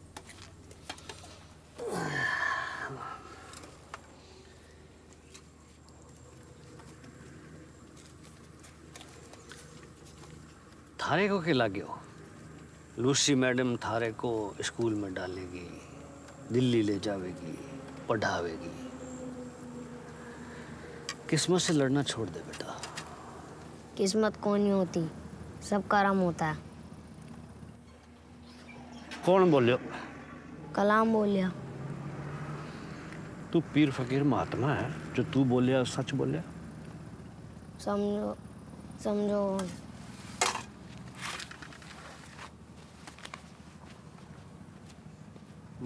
थारे को क्या लगे हो? लूसी मैडम थारे को स्कूल में डालेगी, दिल्ली ले जावेगी, पढ़ावेगी। किस्मत से लड़ना छोड़ दे बेटा। किस्मत कौन नहीं होती, सबका राम होता है। कौन बोलियो? कलाम बोलिया। तू पीर फकीर महात्मा है, जो तू बोलिया सच बोलिया। समझो समझो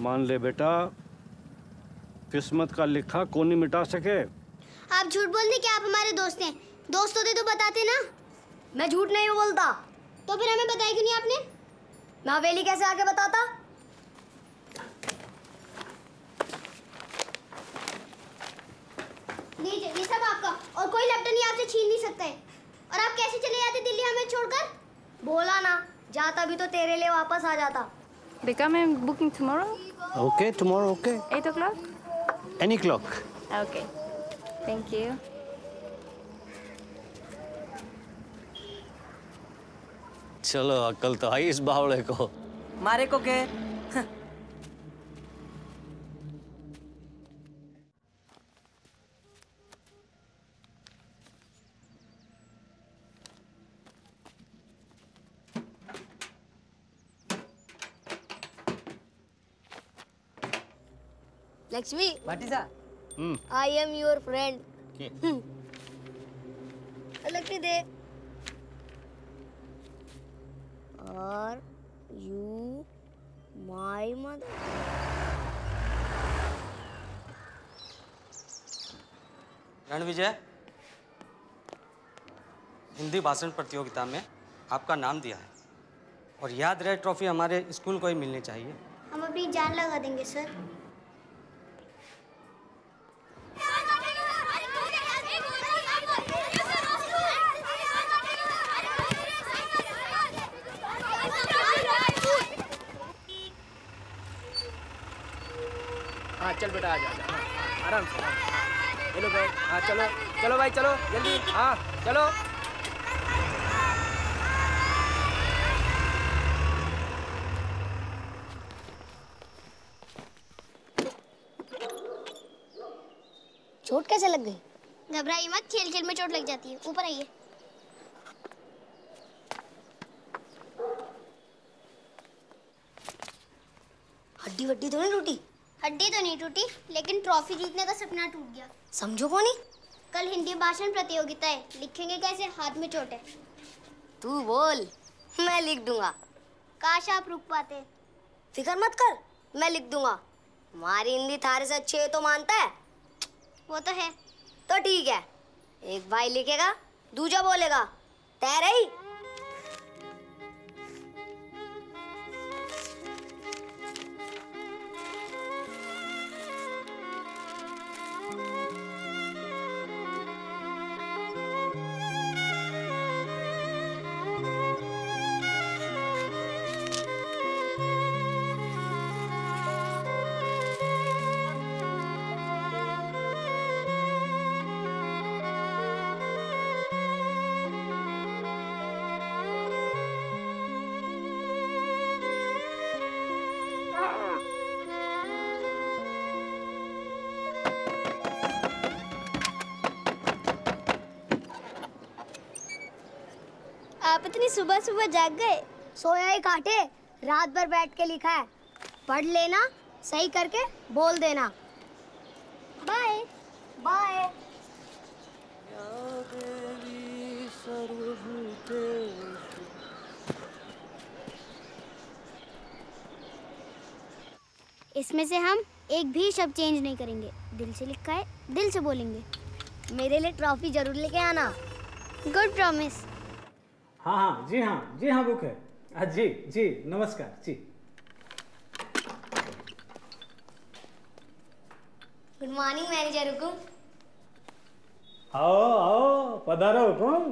मान ले बेटा, किस्मत का लिखा कौन नहीं मिटा सके। आप झूठ बोल रहे, क्या आप हमारे दोस्त हैं? दोस्त होते तो बताते ना। मैं झूठ नहीं बोलता। तो फिर हमें बताया क्यों नहीं आपने? मैं हवेली कैसे आके बताता? नहीं, ये सब आपका और कोई लपटा नहीं आपसे छीन नहीं सकता है। और आप कैसे चले जाते दिल्ली हमें छोड़कर? बोला ना, जाता भी तो तेरे लिए वापस आ जाता। Become a booking tomorrow? Okay, tomorrow, okay. 8 o'clock? Any clock. Okay. Thank you. चलो अक्कल तो आई इस बावड़े को। मारे को के? Lakshmi, what is that? I am your friend. अलग नहीं दे। Are you my mother? Ranvijay, Hindi भाषण प्रतियोगिता में आपका नाम दिया है और याद रहे ट्रॉफी हमारे स्कूल को ही मिलनी चाहिए। हम अपनी जान लगा देंगे सर। चल बेटा आ जा, आराम से। ये लो भाई, हाँ चलो चलो भाई, चलो जल्दी, हाँ चलो। चोट कैसे लग गई? घबराइए मत, खेल खेल में चोट लग जाती है। ऊपर आइए। हड्डी वड्डी तो नहीं टूटी? हड्डी तो नहीं टूटी, लेकिन ट्रॉफी जीतने का सपना टूट गया। समझो कौन? कल हिंदी भाषण प्रतियोगिता है, लिखेंगे कैसे? हाथ में चोट है। तू बोल, मैं लिख दूंगा। काश आप रुक पाते। फिक्र मत कर, मैं लिख दूंगा। हमारी हिंदी थारे से अच्छी है तो मानता है। वो तो है। तो ठीक है, एक भाई लिखेगा, दूजा बोलेगा। तय रही? आप इतनी सुबह सुबह जाग गए? सोया ही काटे, रात भर बैठ के लिखा है। पढ़ लेना, सही करके बोल देना। Bye bye. इसमें से हम एक भी शब्द चेंज नहीं करेंगे। दिल से लिखा है, दिल से बोलेंगे। मेरे लिए ट्रॉफी जरूर लेके आना। Good promise. हाँ हाँ जी, हाँ जी, हाँ बुक है। हाँ जी जी, नमस्कार जी। गुड मॉर्निंग मैनेजर हुकुम। आओ आओ, पधारो हुकुम।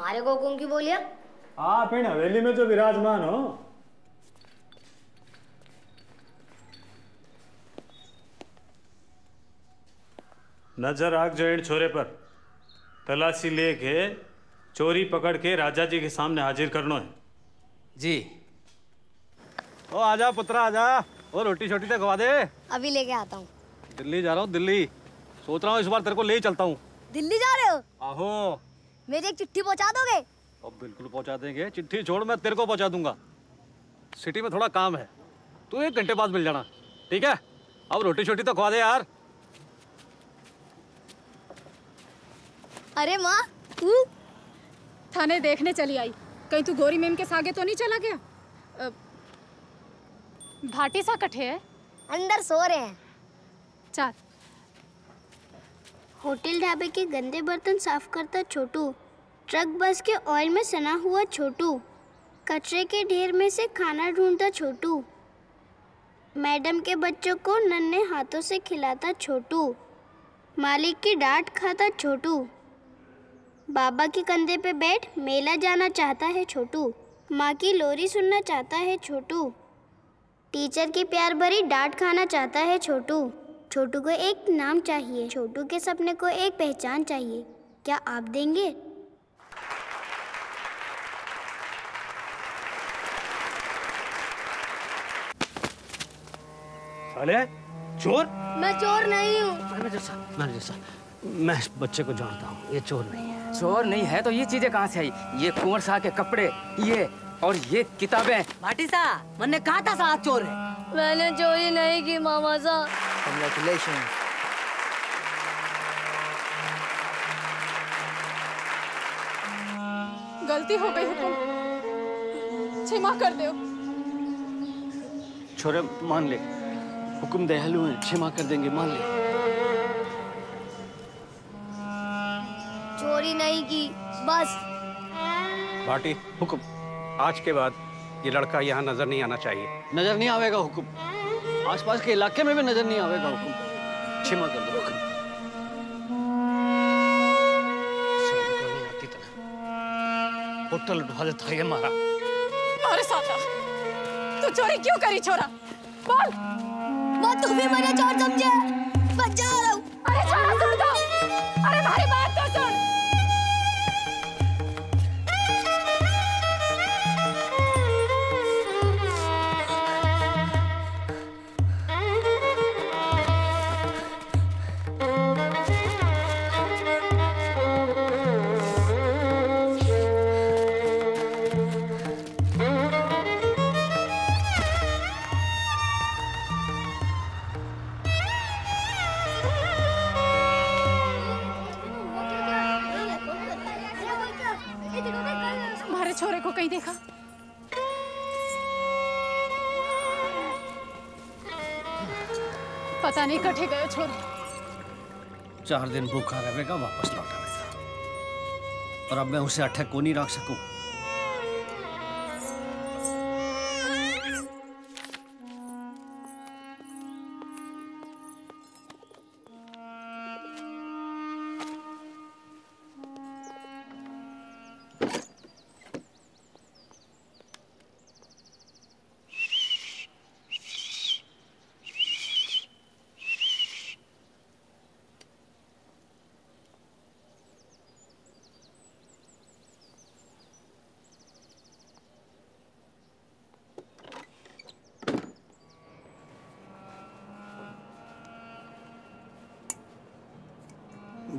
मारे को हुकुम की बोलिया? आप इन हवेली में जो विराजमान हो। नजर आग जो इन छोरे पर, तलाशी लेके चोरी पकड़ के राजा जी के सामने हाजिर करना है जी। ओ आजा पुत्रा आजा, और रोटी छोटी तो खवा दे। अभी लेके आता हूँ। दिल्ली जा रहा हूँ, दिल्ली। सोच रहा हूँ इस बार तेरे को ले ही चलता हूँ। दिल्ली जा रहे हो? आहो। मेरी एक चिट्ठी पहुँचा दोगे? अब बिल्कुल पहुँचा देंगे। चिट्ठी छोड़, मैं तेरे को पहुँचा दूंगा। सिटी में थोड़ा काम है, तू 1 घंटे बाद मिल जाना, ठीक है? अब रोटी छोटी तो खवा दे यार। अरे माँ, तू थाने देखने चली आई? कहीं तू गोरी मैम के सागे तो नहीं चला गया? भाटी सा कठे है, अंदर सो रहे हैं। चल। होटल ढाबे के गंदे बर्तन साफ करता छोटू, ट्रक बस के ऑयल में सना हुआ छोटू, कचरे के ढेर में से खाना ढूंढता छोटू, मैडम के बच्चों को नन्हे हाथों से खिलाता छोटू, मालिक की डांट खाता छोटू, बाबा के कंधे पे बैठ मेला जाना चाहता है छोटू, माँ की लोरी सुनना चाहता है छोटू, टीचर की प्यार भरी डांट खाना चाहता है छोटू। छोटू को एक नाम चाहिए, छोटू के सपने को एक पहचान चाहिए, क्या आप देंगे? साले चोर? मैं चोर नहीं हूँ। मैं जैसा मैं इस बच्चे को जानता हूँ, ये चोर नहीं है। चोर नहीं है तो ये चीजें कहाँ से आई? ये कुंवर साहब के कपड़े, ये और ये किताबें। भाटी सा, मैंने कहा था साहब चोर है। मैंने चोरी नहीं की मामा साहब। कंग्रेचुलेशन। गलती हो गई है तुम, क्षमा कर दो। छोरे मान ले, हुकुम दयालु है, क्षमा कर देंगे, मान ले। चोरी नहीं की, बस। भाटी, हुकुम, आज के बाद ये लड़का यहाँ नजर नहीं आना चाहिए। नजर नहीं आवेगा हुकुम, आसपास के इलाके में भी नजर नहीं आवेगा हुकुम, क्षमा कर दो हुकुम। नहीं आती तरह होटल ढाल था ये मारा। हमारे साथ तू चोरी क्यों करी छोरा? बोल। वो तू भी मेरा चोर समझे? बच जा रहा हूँ। अरे छोड़ सुन दो, अरे भाई बात तो सुन। पता नहीं कटे गए छोरे। 4 दिन भूखा रहेगा, वापस लौट आएगा, और अब मैं उसे अटक को नहीं रख सकूं।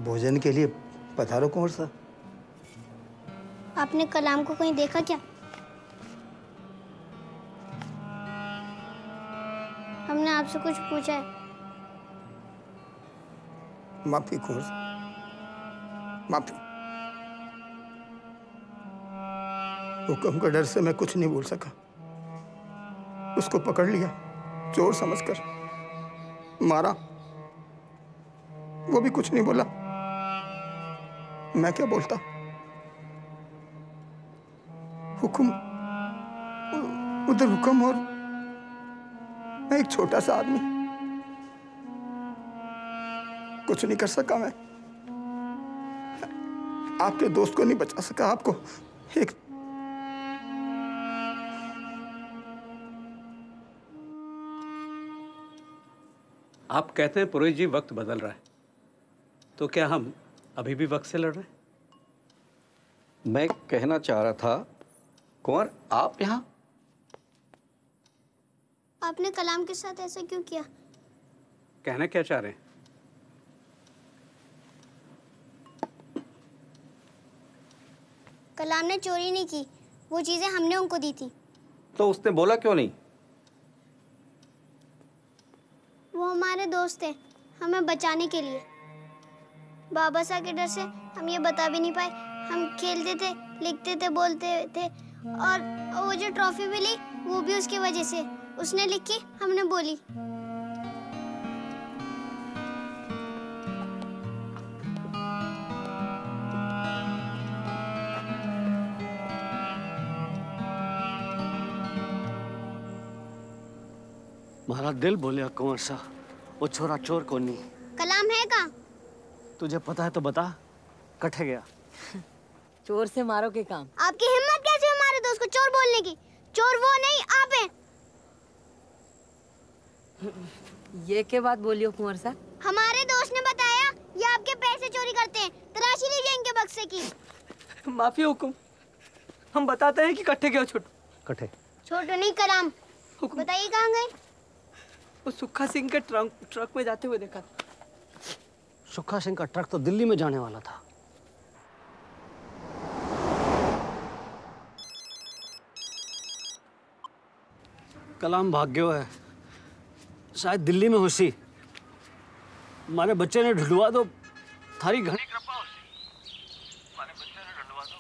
भोजन के लिए पधारो कुंवर साहब। आपने कलाम को कहीं देखा क्या? हमने आपसे कुछ पूछा है। माफी कुंवर साहब, माफी। हुक्म के डर से मैं कुछ नहीं बोल सका, उसको पकड़ लिया चोर समझकर, मारा, वो भी कुछ नहीं बोला, मैं क्या बोलता? हुकुम, उधर हुकुम और मैं एक छोटा सा आदमी, कुछ नहीं कर सका मैं। आपके दोस्त को नहीं बचा सका, आपको एक आप कहते हैं पुरोहित जी वक्त बदल रहा है, तो क्या हम अभी भी वक्त से लड़ रहे हैं? मैं कहना चाह रहा था कुंवर, आप यहाँ? आपने कलाम के साथ ऐसा क्यों किया? कहना क्या चाह रहे हैं? कलाम ने चोरी नहीं की, वो चीजें हमने उनको दी थी। तो उसने बोला क्यों नहीं? वो हमारे दोस्त थे, हमें बचाने के लिए। बाबा साहब के डर से हम ये बता भी नहीं पाए। हम खेलते थे, लिखते थे, बोलते थे, और वो जो ट्रॉफी मिली वो भी उसकी वजह से। उसने लिखी, हमने बोली। मारा दिल बोले कुंवर सा, वो छोरा चोर को नहीं। कलाम है का? तुझे पता है तो बता, कटे गया। चोर से मारो के काम। आपकी हिम्मत कैसे है हमारे दोस्त को चोर बोलने की? चोर वो नहीं, आप हैं। ये क्या बात बोलियो कुंवर सा? हमारे दोस्त ने बताया ये आपके पैसे चोरी करते हैं, तराशी लीजिए इनके बक्से की। माफी हुकुम, हम बताते हैं कि कटे गया छोटू। कटे? छोटू नहीं कलाम, बताइए कहाँ गए? वो सुखा सिंह के ट्रक में जाते हुए देखा था। सुखा सिंह का ट्रक तो दिल्ली में जाने वाला था। कलाम भाग्यो है, शायद दिल्ली में होसी। मारे बच्चे ने ढूंढवा दो, थारी घनी कृपा होसी। मारे बच्चे ने ढूंढवा दो।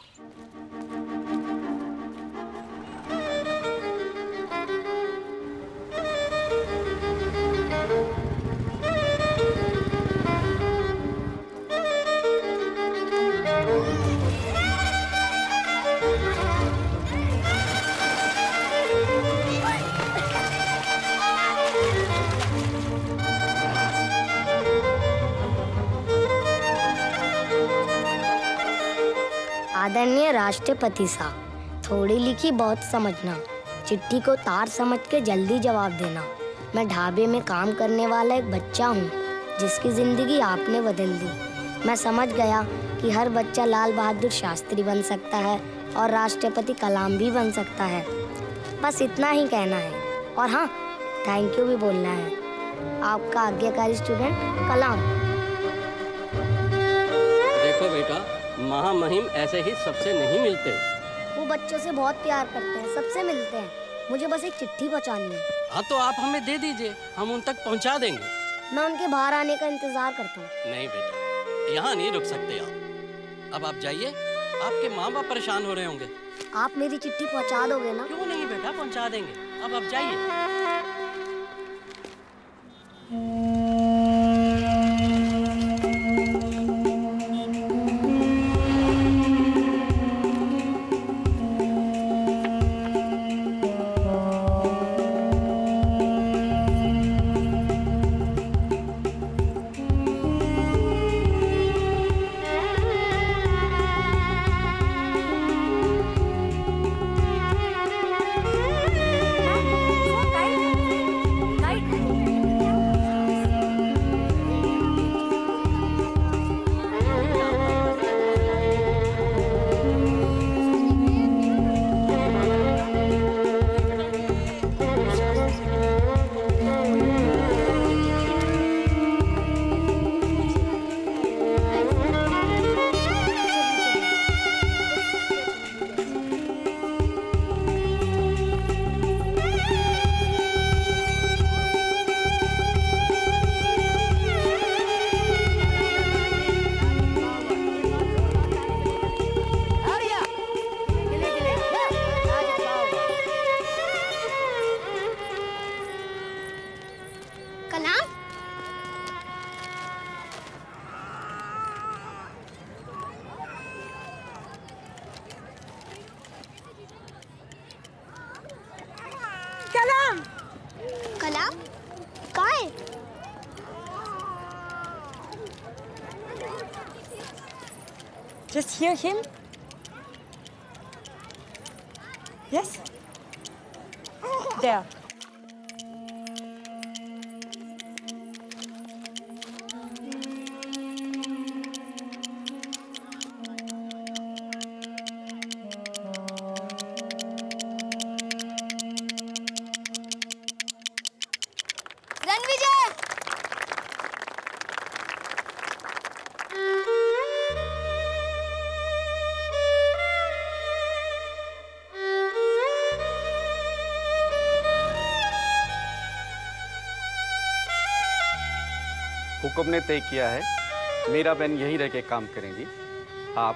आदरणीय राष्ट्रपति साहब, थोड़ी लिखी बहुत समझना, चिट्ठी को तार समझ के जल्दी जवाब देना। मैं ढाबे में काम करने वाला एक बच्चा हूँ जिसकी ज़िंदगी आपने बदल दी। मैं समझ गया कि हर बच्चा लाल बहादुर शास्त्री बन सकता है और राष्ट्रपति कलाम भी बन सकता है। बस इतना ही कहना है, और हाँ, थैंक यू भी बोलना है। आपका आज्ञाकारी स्टूडेंट कलाम। देखो बेटा, महामहिम ऐसे ही सबसे नहीं मिलते। वो बच्चों से बहुत प्यार करते हैं, सबसे मिलते हैं। मुझे बस एक चिट्ठी पहुँचानी है। हाँ तो आप हमें दे दीजिए, हम उन तक पहुँचा देंगे। मैं उनके बाहर आने का इंतजार करता हूँ। नहीं बेटा, यहाँ नहीं रुक सकते आप। अब आप जाइए, आपके माँ बाप परेशान हो रहे होंगे। आप मेरी चिट्ठी पहुँचा दोगे ना? क्यों नहीं बेटा, पहुँचा देंगे। अब आप जाइए। Just hear him. Yes. There. हुक्म ने तय किया है, मेरा बहन यहीं रह के काम करेंगी। आप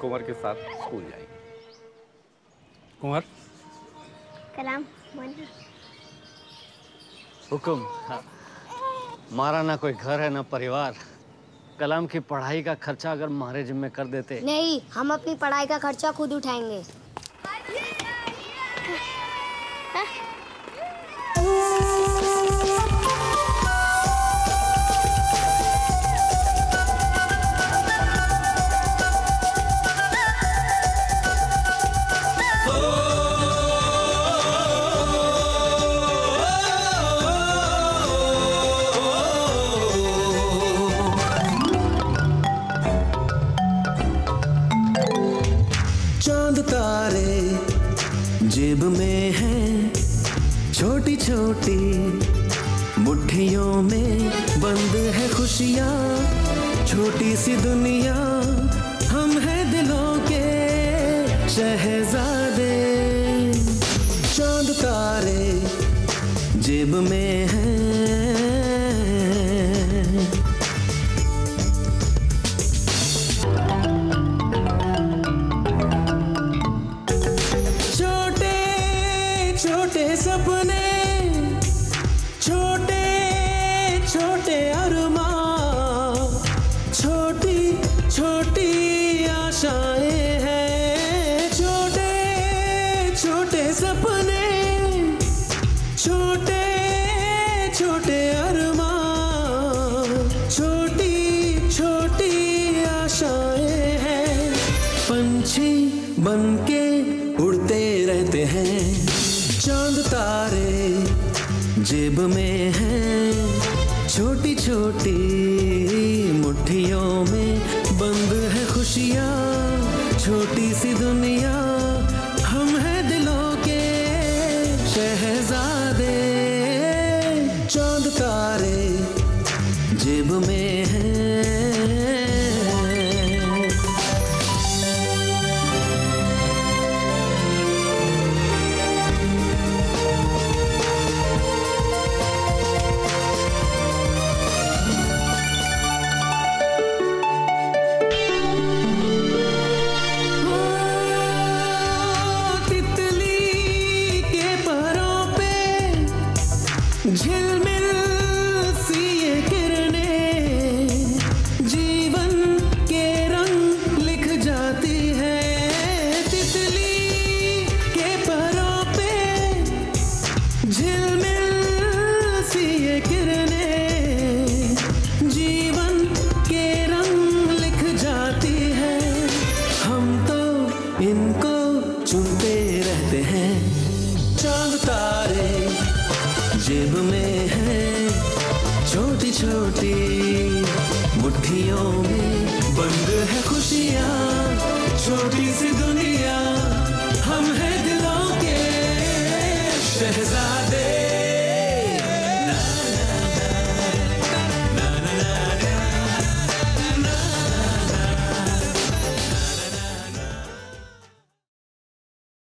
कुंवर के साथ स्कूल जाएंगे। कुंवर, कलाम, हुक्म। मारा ना कोई घर है ना परिवार। कलाम की पढ़ाई का खर्चा अगर मारे जिम्मे कर देते। नहीं, हम अपनी पढ़ाई का खर्चा खुद उठाएंगे। मुट्ठियों में बंद है खुशियाँ, छोटी सी दुनिया।